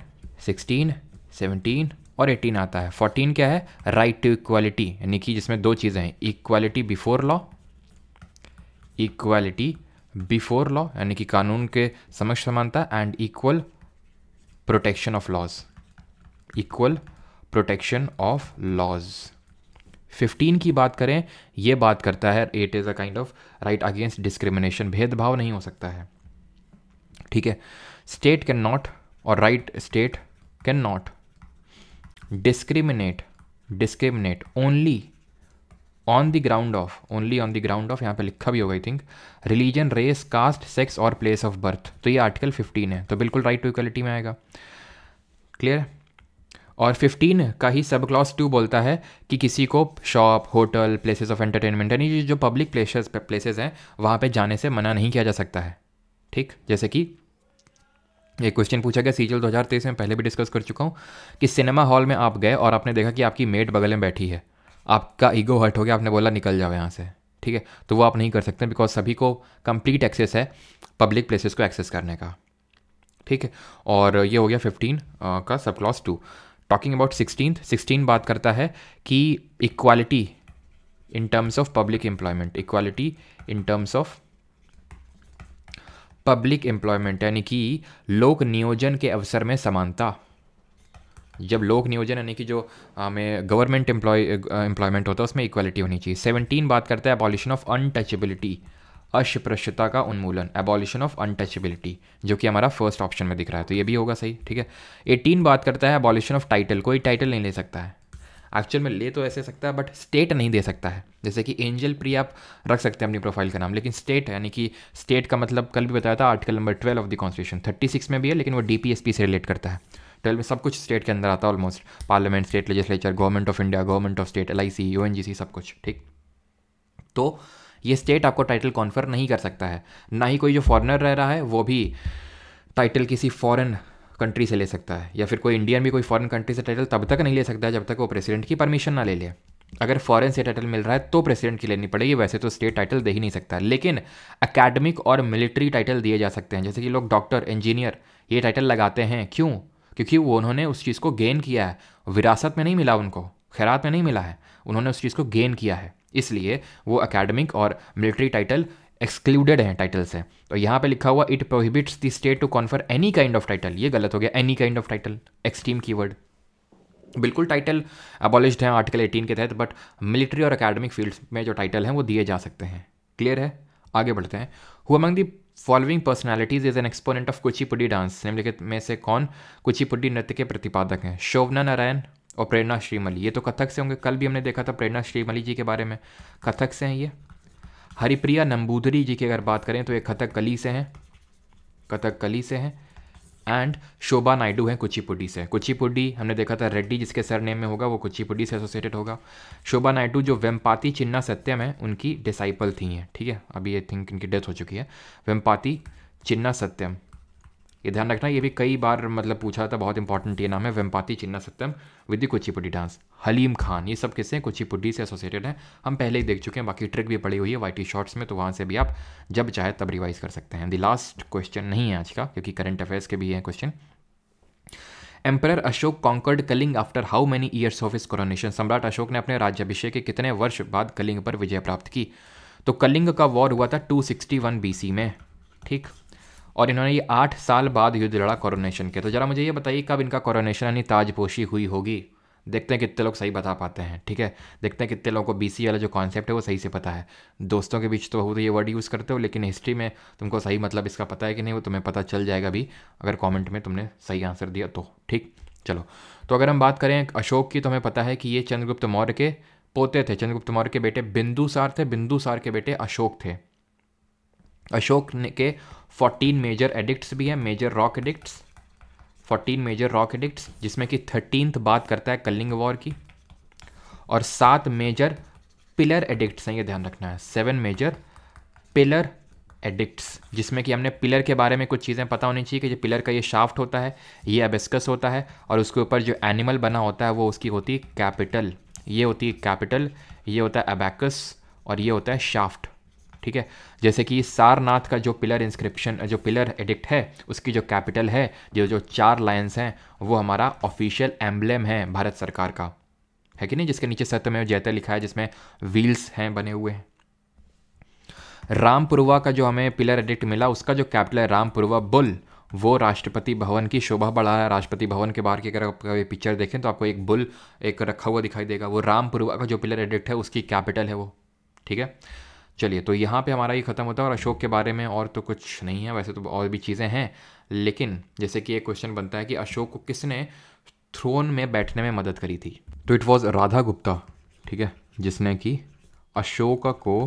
सिक्सटीन, सेवनटीन और एटीन आता है। फोर्टीन क्या है, राइट टू इक्वालिटी यानी कि जिसमें दो चीज़ें हैं, equality before law, equality before law यानी कि कानून के समक्ष समानता, and equal protection of laws, equal protection of laws. Fifteen की बात करें, ये बात करता है it is a kind of right against discrimination, भेदभाव नहीं हो सकता है, ठीक है। स्टेट कैन नॉट और right state can not discriminate discriminate only on the ground of, only on the ground of यहाँ पे लिखा भी होगा I think, religion, race, caste, sex और प्लेस ऑफ बर्थ। तो ये आर्टिकल फिफ्टीन है, तो बिल्कुल राइट टू इक्वालिटी में आएगा, क्लियर है। और फिफ्टीन का ही सब क्लॉज टू बोलता है कि किसी को shop, hotel, places of entertainment यानी जो पब्लिक प्लेसेस प्लेसेस हैं वहाँ पे जाने से मना नहीं किया जा सकता है, ठीक। जैसे कि एक क्वेश्चन पूछा गया सीजल दो हज़ार तेईस में, पहले भी डिस्कस कर चुका हूँ कि सिनेमा हॉल में आप गए और आपने देखा कि आपकी मेट बगल में बैठी है, आपका ईगो हर्ट हो गया, आपने बोला निकल जाओ यहाँ से, ठीक है। तो वो आप नहीं कर सकते बिकॉज सभी को कंप्लीट एक्सेस है पब्लिक प्लेसेस को एक्सेस करने का, ठीक है। और ये हो गया फिफ्टीन का sub clause two. Talking about sixteen, sixteen बात करता है कि equality in terms of public employment, equality in terms of public employment यानी कि लोक नियोजन के अवसर में समानता। जब लोक नियोजन यानी कि जो हमें गवर्नमेंट एम्प्लॉय एम्प्लॉयमेंट होता है उसमें इक्वालिटी होनी चाहिए। सेवनटीन बात करता है अबॉलिशन ऑफ अनटचेबिलिटी, अस्पृश्यता का उन्मूलन, एबॉलिशन ऑफ अनटचेबिलिटी, जो कि हमारा फर्स्ट ऑप्शन में दिख रहा है, तो ये भी होगा सही, ठीक है। एटीन बात करता है एबॉलिशन ऑफ टाइटल, कोई टाइटल नहीं ले सकता है, एक्चुअल में ले तो ऐसे सकता है बट स्टेट नहीं दे सकता है। जैसे कि एंजल प्री आप रख सकते हैं अपनी प्रोफाइल का नाम, लेकिन स्टेट यानी कि स्टेट का मतलब कल भी बताया था article number twelve of the constitution, thirty six में भी है लेकिन वो डी पी एस पी से रिलेट करता है। ट्वेल्व में सब कुछ स्टेट के अंदर आता है almost, parliament, state legislature, government of India, government of state, L I C, U N G C, सब कुछ, ठीक। तो ये स्टेट आपको टाइटल कॉन्फर नहीं कर सकता है, ना ही कोई जो फॉरेनर रह रहा है वो भी टाइटल किसी फॉरेन कंट्री से ले सकता है, या फिर कोई इंडियन भी कोई फॉरेन कंट्री से टाइटल तब तक नहीं ले सकता है जब तक वो प्रेसिडेंट की परमिशन ना ले ले। अगर फॉरेन से टाइटल मिल रहा है तो प्रेसिडेंट की लेनी पड़ेगी, वैसे तो स्टेट टाइटल दे ही नहीं सकता। लेकिन अकेडमिक और मिलिट्री टाइटल दिए जा सकते हैं, जैसे कि लोग डॉक्टर, इंजीनियर ये टाइटल लगाते हैं, क्यों? क्योंकि वो उन्होंने उस चीज़ को गेन किया है, विरासत में नहीं मिला, उनको खैरात में नहीं मिला है, उन्होंने उस चीज़ को गेन किया है, इसलिए वो अकेडमिक और मिलिट्री टाइटल एक्सक्लूडेड हैं टाइटल से। तो यहाँ पे लिखा हुआ it prohibits the state to confer any kind of title, ये गलत हो गया, any kind of title extreme keyword, बिल्कुल टाइटल अबॉलिश्ड हैं आर्टिकल एटीन के तहत, बट मिलिट्री और अकेडमिक फील्ड्स में जो टाइटल हैं वो दिए जा सकते हैं, क्लियर है। आगे बढ़ते हैं, who among the following personalities is an exponent of Kuchipudi dance, निम्नलिखित में से कौन कुचिपुडी नृत्य के प्रतिपादक हैं? शोभना नारायण और प्रेरणा श्रीमली, ये तो कथक से होंगे, कल भी हमने देखा था प्रेरणा श्रीमली जी के बारे में, कथक से हैं ये। हरिप्रिया नंबूदरी जी की अगर बात करें तो ये कथकली से हैं, कथकली से हैं। एंड शोभा नायडू हैं कुचिपुडी से, कुचिपुडी हमने देखा था रेड्डी जिसके सरनेम में होगा वो कुचिपुडी से एसोसिएटेड होगा। शोभा नायडू जो वेम्पाती चिन्ना सत्यम है उनकी डिसाइपल थी हैं, ठीक है, अभी आई थिंक इनकी डेथ हो चुकी है, वेम्पाती चिन्ना सत्यम, ये ध्यान रखना, ये भी कई बार मतलब पूछा था, बहुत इंपॉर्टेंट ये नाम है Vempati Chinna Satyam with the Kuchipudi dance. Haleem Khan, ये सब किससे हैं? कुचिपुडी से एसोसिएटेड हैं, हम पहले ही देख चुके हैं, बाकी ट्रिक भी पड़ी हुई है वाईटी शॉर्ट्स में, तो वहाँ से भी आप जब चाहे तब रिवाइज कर सकते हैं। द लास्ट क्वेश्चन नहीं है आज का क्योंकि करंट अफेयर्स के भी हैं question. Emperor Ashok conquered Kalinga after how many years of his coronation, सम्राट अशोक ने अपने राज्याभिषेक के कितने वर्ष बाद कलिंग पर विजय प्राप्त की? तो कलिंग का वॉर हुआ था two sixty one B C में, ठीक, और इन्होंने ये आठ साल बाद युद्ध लड़ा कोरोनेशन के। तो जरा मुझे ये बताइए कब इनका कोरोनेशन यानी ताजपोशी हुई होगी, देखते हैं कितने लोग सही बता पाते हैं, ठीक है, देखते हैं कितने लोगों को बीसी वाला जो कॉन्सेप्ट है वो सही से पता है। दोस्तों के बीच तो हो तो ये वर्ड यूज़ करते हो, लेकिन हिस्ट्री में तुमको सही मतलब इसका पता है कि नहीं वो तुम्हें पता चल जाएगा भी, अगर कॉमेंट में तुमने सही आंसर दिया तो, ठीक। चलो, तो अगर हम बात करें अशोक की तो हमें पता है कि ये चंद्रगुप्त मौर्य के पोते थे, चंद्रगुप्त मौर्य के बेटे बिंदुसार थे, बिंदुसार के बेटे अशोक थे। अशोक के फोर्टीन मेजर एडिक्ट्स भी हैं, major rock edicts, fourteen major rock edicts, जिसमें कि थर्टीन्थ बात करता है कलिंग वॉर की, और सात मेजर पिलर एडिक्ट्स हैं, ये ध्यान रखना है, सेवन मेजर पिलर एडिक्ट्स, जिसमें कि हमने पिलर के बारे में कुछ चीज़ें पता होनी चाहिए कि जो पिलर का ये शाफ्ट होता है, ये एबेस्कस होता है, और उसके ऊपर जो एनिमल बना होता है वो उसकी होती है कैपिटल, ये होती है कैपिटल, ये होता है एबेकस और ये होता है शाफ्ट, ठीक है। जैसे कि सारनाथ का जो पिलर इंस्क्रिप्शन, जो पिलर एडिक्ट है, उसकी जो कैपिटल है, जो जो चार लायंस हैं, वो हमारा ऑफिशियल एम्बलेम है भारत सरकार का, है कि नहीं, जिसके नीचे सत्यमेव जयते लिखा है, जिसमें व्हील्स हैं बने हुए हैं। रामपुरवा का जो हमें पिलर एडिक्ट मिला, उसका जो कैपिटल है रामपुरवा बुल, वो राष्ट्रपति भवन की शोभा बढ़ा रहा है। राष्ट्रपति भवन के बाहर की अगर आप पिक्चर देखें तो आपको एक बुल एक रखा हुआ दिखाई देगा, वो रामपुरवा का जो पिलर एडिक्ट है उसकी कैपिटल है वो, ठीक है। चलिए, तो यहाँ पे हमारा ये ख़त्म होता है, और अशोक के बारे में और तो कुछ नहीं है, वैसे तो और भी चीज़ें हैं, लेकिन जैसे कि एक क्वेश्चन बनता है कि अशोक को किसने थ्रोन में बैठने में मदद करी थी, तो इट वाज राधा गुप्ता, ठीक है, जिसने कि अशोका को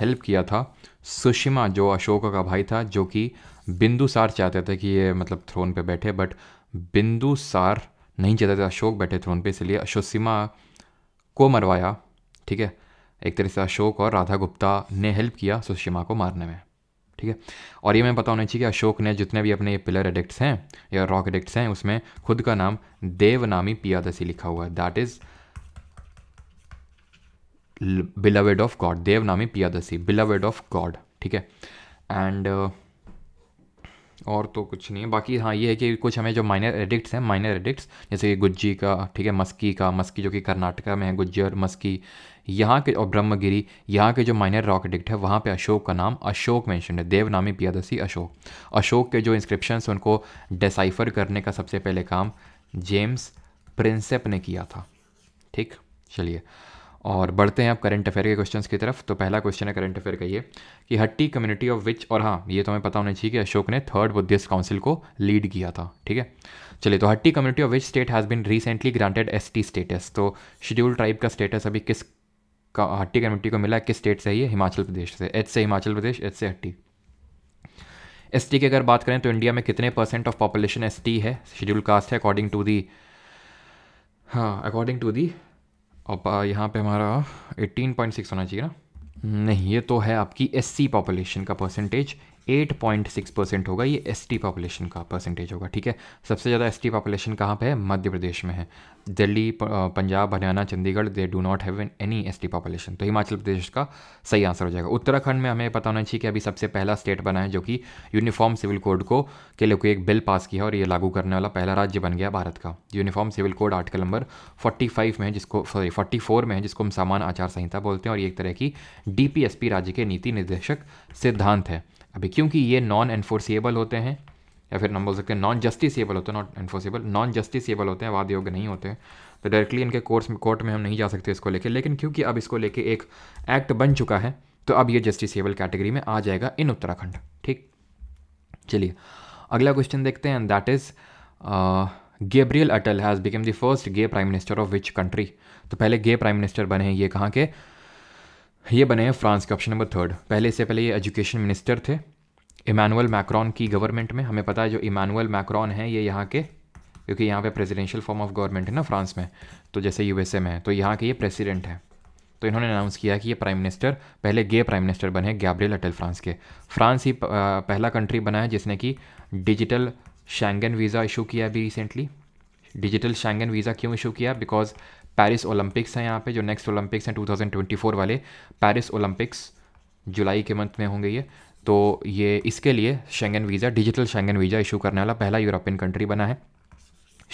हेल्प किया था। सुषिमा जो अशोका का भाई था, जो कि बिंदुसार चाहते थे कि ये मतलब थ्रोन पे बैठे, बट बिंदुसार नहीं चाहते थे अशोक बैठे थ्रोन पे, इसलिए सुषिमा को मरवाया, ठीक है। एक तरह से अशोक और राधा गुप्ता ने हेल्प किया सुषिमा को मारने में, ठीक है। और ये मैं पता होना चाहिए कि अशोक ने जितने भी अपने ये पिलर एडिक्ट्स हैं या रॉक एडिक्ट्स हैं, उसमें खुद का नाम देवनामी पियादसी लिखा हुआ है, that is beloved of god, Devanami Piyadasi, beloved of god, ठीक है। एंड uh, और तो कुछ नहीं है बाकी। हाँ, ये है कि कुछ हमें जो माइनर एडिक्ट्स हैं, माइनर एडिक्ट्स जैसे कि गुज्जी का, ठीक है, मस्की का, मस्की जो कि कर्नाटका में है, गुज्जी और मस्की यहाँ के, और ब्रह्मगिरी, यहाँ के जो माइनर रॉक एडिक्ट है वहाँ पे अशोक का नाम अशोक मेंशन है, देवनामी पियादसी अशोक। अशोक के जो इंस्क्रिप्शंस उनको डिसाइफर करने का सबसे पहले काम जेम्स प्रिंसेप ने किया था, ठीक। चलिए, और बढ़ते हैं अब करंट अफेयर के क्वेश्चंस की तरफ। तो पहला क्वेश्चन है करंट अफेयर का ये कि हट्टी कम्युनिटी ऑफ विच, और हाँ ये तो हमें पता होना चाहिए कि अशोक ने थर्ड बुद्धिस्ट काउंसिल को लीड किया था, ठीक है। चलिए, तो Hatti community of which state has been recently granted S T status, तो शेड्यूल ट्राइब का स्टेटस अभी किस का हट्टी कम्युनिटी को मिला, किस स्टेट से है ये, हिमाचल प्रदेश से, एच से हिमाचल प्रदेश, एच से हट्टी। एस टी की अगर बात करें तो इंडिया में कितने percent of population S T है, शेड्यूल कास्ट है, अकॉर्डिंग टू दी, हाँ अकॉर्डिंग टू दी, और यहाँ पे हमारा अठारह पॉइंट सिक्स होना चाहिए ना, नहीं ये तो है आपकी एससी पॉपुलेशन का परसेंटेज, आठ पॉइंट सिक्स परसेंट होगा, ये एसटी पॉपुलेशन का परसेंटेज होगा, ठीक है। सबसे ज़्यादा एसटी पॉपुलेशन कहाँ पे है, मध्य प्रदेश में है, Delhi, Punjab, Haryana, Chandigarh, they do not have any ST population, तो हिमाचल प्रदेश का सही आंसर हो जाएगा। उत्तराखंड में हमें पता होना चाहिए कि अभी सबसे पहला स्टेट बना है जो कि यूनिफॉर्म सिविल कोड को के लिए कोई एक बिल पास किया और ये लागू करने वाला पहला राज्य बन गया भारत का। Uniform civil code article number forty five में है जिसको, सॉरी फोर्टी फोर में है जिसको हम सामान्य आचार संहिता बोलते हैं, और ये एक तरह की डी पी एस पी राज्य के नीति निर्देशक सिद्धांत है। अभी क्योंकि ये नॉन एनफोर्सिएबल होते हैं या फिर हम बोल सकते हैं नॉन जस्टिसएबल होते हैं, नॉट एनफोर्सिएबल, नॉन जस्टिसएबल होते हैं, वाद योग्य नहीं होते हैं, तो डायरेक्टली इनके कोर्स में कोर्ट में हम नहीं जा सकते इसको लेके, लेकिन क्योंकि अब इसको लेके एक एक्ट बन चुका है तो अब ये जस्टिसएबल कैटेगरी में आ जाएगा इन उत्तराखंड, ठीक। चलिए, अगला क्वेश्चन देखते हैं, and that is Gabriel Attal has become the first gay prime minister of which country, तो पहले गे प्राइम मिनिस्टर बने हैं ये कहाँ के, ये बने हैं फ्रांस के, ऑप्शन नंबर थर्ड। पहले इससे पहले ये एजुकेशन मिनिस्टर थे इमैनुअल मैक्रॉन की गवर्नमेंट में। हमें पता है जो इमैनुअल मैक्रॉन है ये यहाँ के, क्योंकि यहाँ पे प्रेसिडेंशियल फॉर्म ऑफ गवर्नमेंट है ना फ्रांस में, तो जैसे यूएसए में है, तो यहाँ के ये प्रेसिडेंट है, तो इन्होंने अनाउंस किया कि ये प्राइम मिनिस्टर, पहले गे प्राइम मिनिस्टर बने गैब्रियल अटल फ्रांस के। फ्रांस ही पहला कंट्री बना है जिसने कि डिजिटल शेंगन वीज़ा इशू किया अभी रिसेंटली। डिजिटल शेंगन वीज़ा क्यों इशू किया, बिकॉज पेरिस ओलंपिक्स हैं यहाँ पे, जो नेक्स्ट ओलंपिक्स हैं दो हज़ार चौबीस वाले पेरिस ओलंपिक्स जुलाई के मंथ में होंगे ये, तो ये इसके लिए Schengen visa, digital Schengen visa issue करने वाला पहला यूरोपियन कंट्री बना है।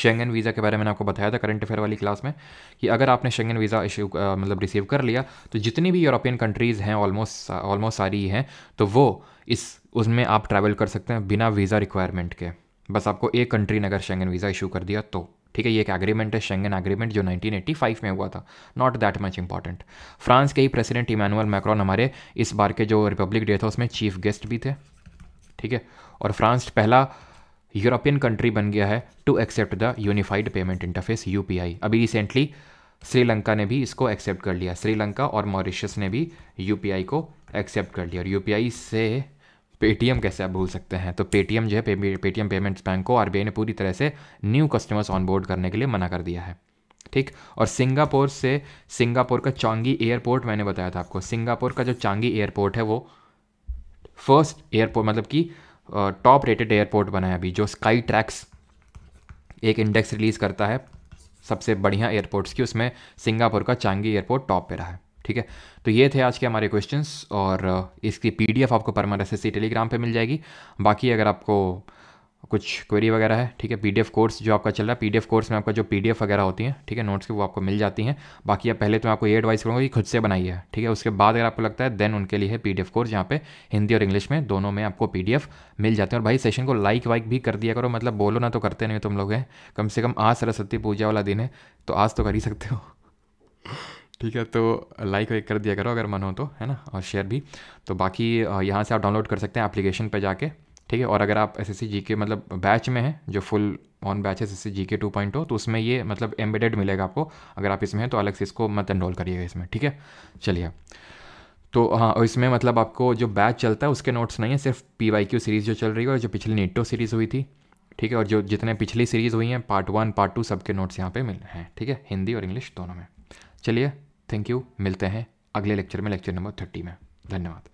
शेंगन वीज़ा के बारे में मैंने आपको बताया था करंट अफेयर वाली क्लास में कि अगर आपने शेंगन वीज़ा इशू मतलब रिसीव कर लिया तो जितनी भी यूरोपियन कंट्रीज़ हैं, ऑलमोस्ट ऑलमोस्ट सारी हैं, तो वो इस उसमें आप ट्रैवल कर सकते हैं बिना वीज़ा रिक्वायरमेंट के, बस आपको एक कंट्री ने अगर शेंगन वीज़ा इशू कर दिया तो, ठीक है। ये एक एग्रीमेंट है, शेंगन एग्रीमेंट, जो नाइनटीन एटी फाइव में हुआ था, not that much important. France के ही प्रेसिडेंट इमैनुअल मैक्रॉन हमारे इस बार के जो रिपब्लिक डे था उसमें चीफ गेस्ट भी थे, ठीक है। और फ्रांस पहला यूरोपियन कंट्री बन गया है to accept the unified payment interface UPI. अभी रिसेंटली श्रीलंका ने भी इसको एक्सेप्ट कर लिया, श्रीलंका और मॉरिशस ने भी यूपीआई को एक्सेप्ट कर लिया, और यूपीआई से पेटीएम कैसे आप भूल सकते हैं। तो पेटीएम जो है पे, पेटीएम पेमेंट्स बैंक को आरबीआई ने पूरी तरह से न्यू कस्टमर्स ऑनबोर्ड करने के लिए मना कर दिया है। ठीक। और सिंगापुर से सिंगापुर का चांगी एयरपोर्ट, मैंने बताया था आपको, सिंगापुर का जो चांगी एयरपोर्ट है वो फर्स्ट एयरपोर्ट मतलब कि टॉप रेटेड एयरपोर्ट बना है अभी, जो स्काई ट्रैक्स एक इंडेक्स रिलीज़ करता है सबसे बढ़िया एयरपोर्ट्स की, उसमें सिंगापुर का चांगी एयरपोर्ट टॉप पे रहा है। ठीक है, तो ये थे आज के हमारे क्वेश्चंस और इसकी पीडीएफ आपको परमानेंसी टेलीग्राम पे मिल जाएगी। बाकी अगर आपको कुछ क्वेरी वगैरह है, ठीक है, पीडीएफ कोर्स जो आपका चल रहा है, पीडीएफ कोर्स में आपका जो पीडीएफ वगैरह होती है, ठीक है, नोट्स की, वो आपको मिल जाती हैं। बाकी आप पहले तो आपको ये एडवाइस करूँगा कि खुद से बनाइए, ठीक है, उसके बाद अगर आपको लगता है देन उनके लिए है पीडीएफ कोर्स, जहाँ पे हिंदी और इंग्लिश में दोनों में आपको पीडीएफ मिल जाते हैं। और भाई सेशन को लाइक वाइक भी कर दिया करो, मतलब बोलो ना तो करते नहीं तुम लोग हैं, कम से कम आज सरस्वती पूजा वाला दिन है तो आज तो कर ही सकते हो। ठीक है, तो लाइक वाइक कर दिया करो अगर मन हो तो, है ना, और शेयर भी। तो बाकी यहाँ से आप डाउनलोड कर सकते हैं एप्लीकेशन पे जाके, ठीक है। और अगर आप एस एस सी जी के मतलब बैच में हैं, जो फुल ऑन बैच है एस एस सी जी के टू पॉइंट ओ, तो उसमें ये मतलब एम्बेडेड मिलेगा आपको। अगर आप इसमें हैं तो अलग से इसको मत एनरोल करिएगा इसमें, ठीक है। चलिए, तो हाँ, इसमें मतलब आपको जो बैच चलता है उसके नोट्स नहीं है, सिर्फ पी वाई क्यू सीरीज़ जो चल रही है और जो पिछली नीटो सीरीज़ हुई थी, ठीक है, और जो जितने पिछली सीरीज़ हुई हैं पार्ट वन पार्ट टू सबके नोट्स यहाँ पर मिल हैं, ठीक है, हिंदी और इंग्लिश दोनों में। चलिए, थैंक यू, मिलते हैं अगले लेक्चर में, लेक्चर नंबर थर्टी में। धन्यवाद।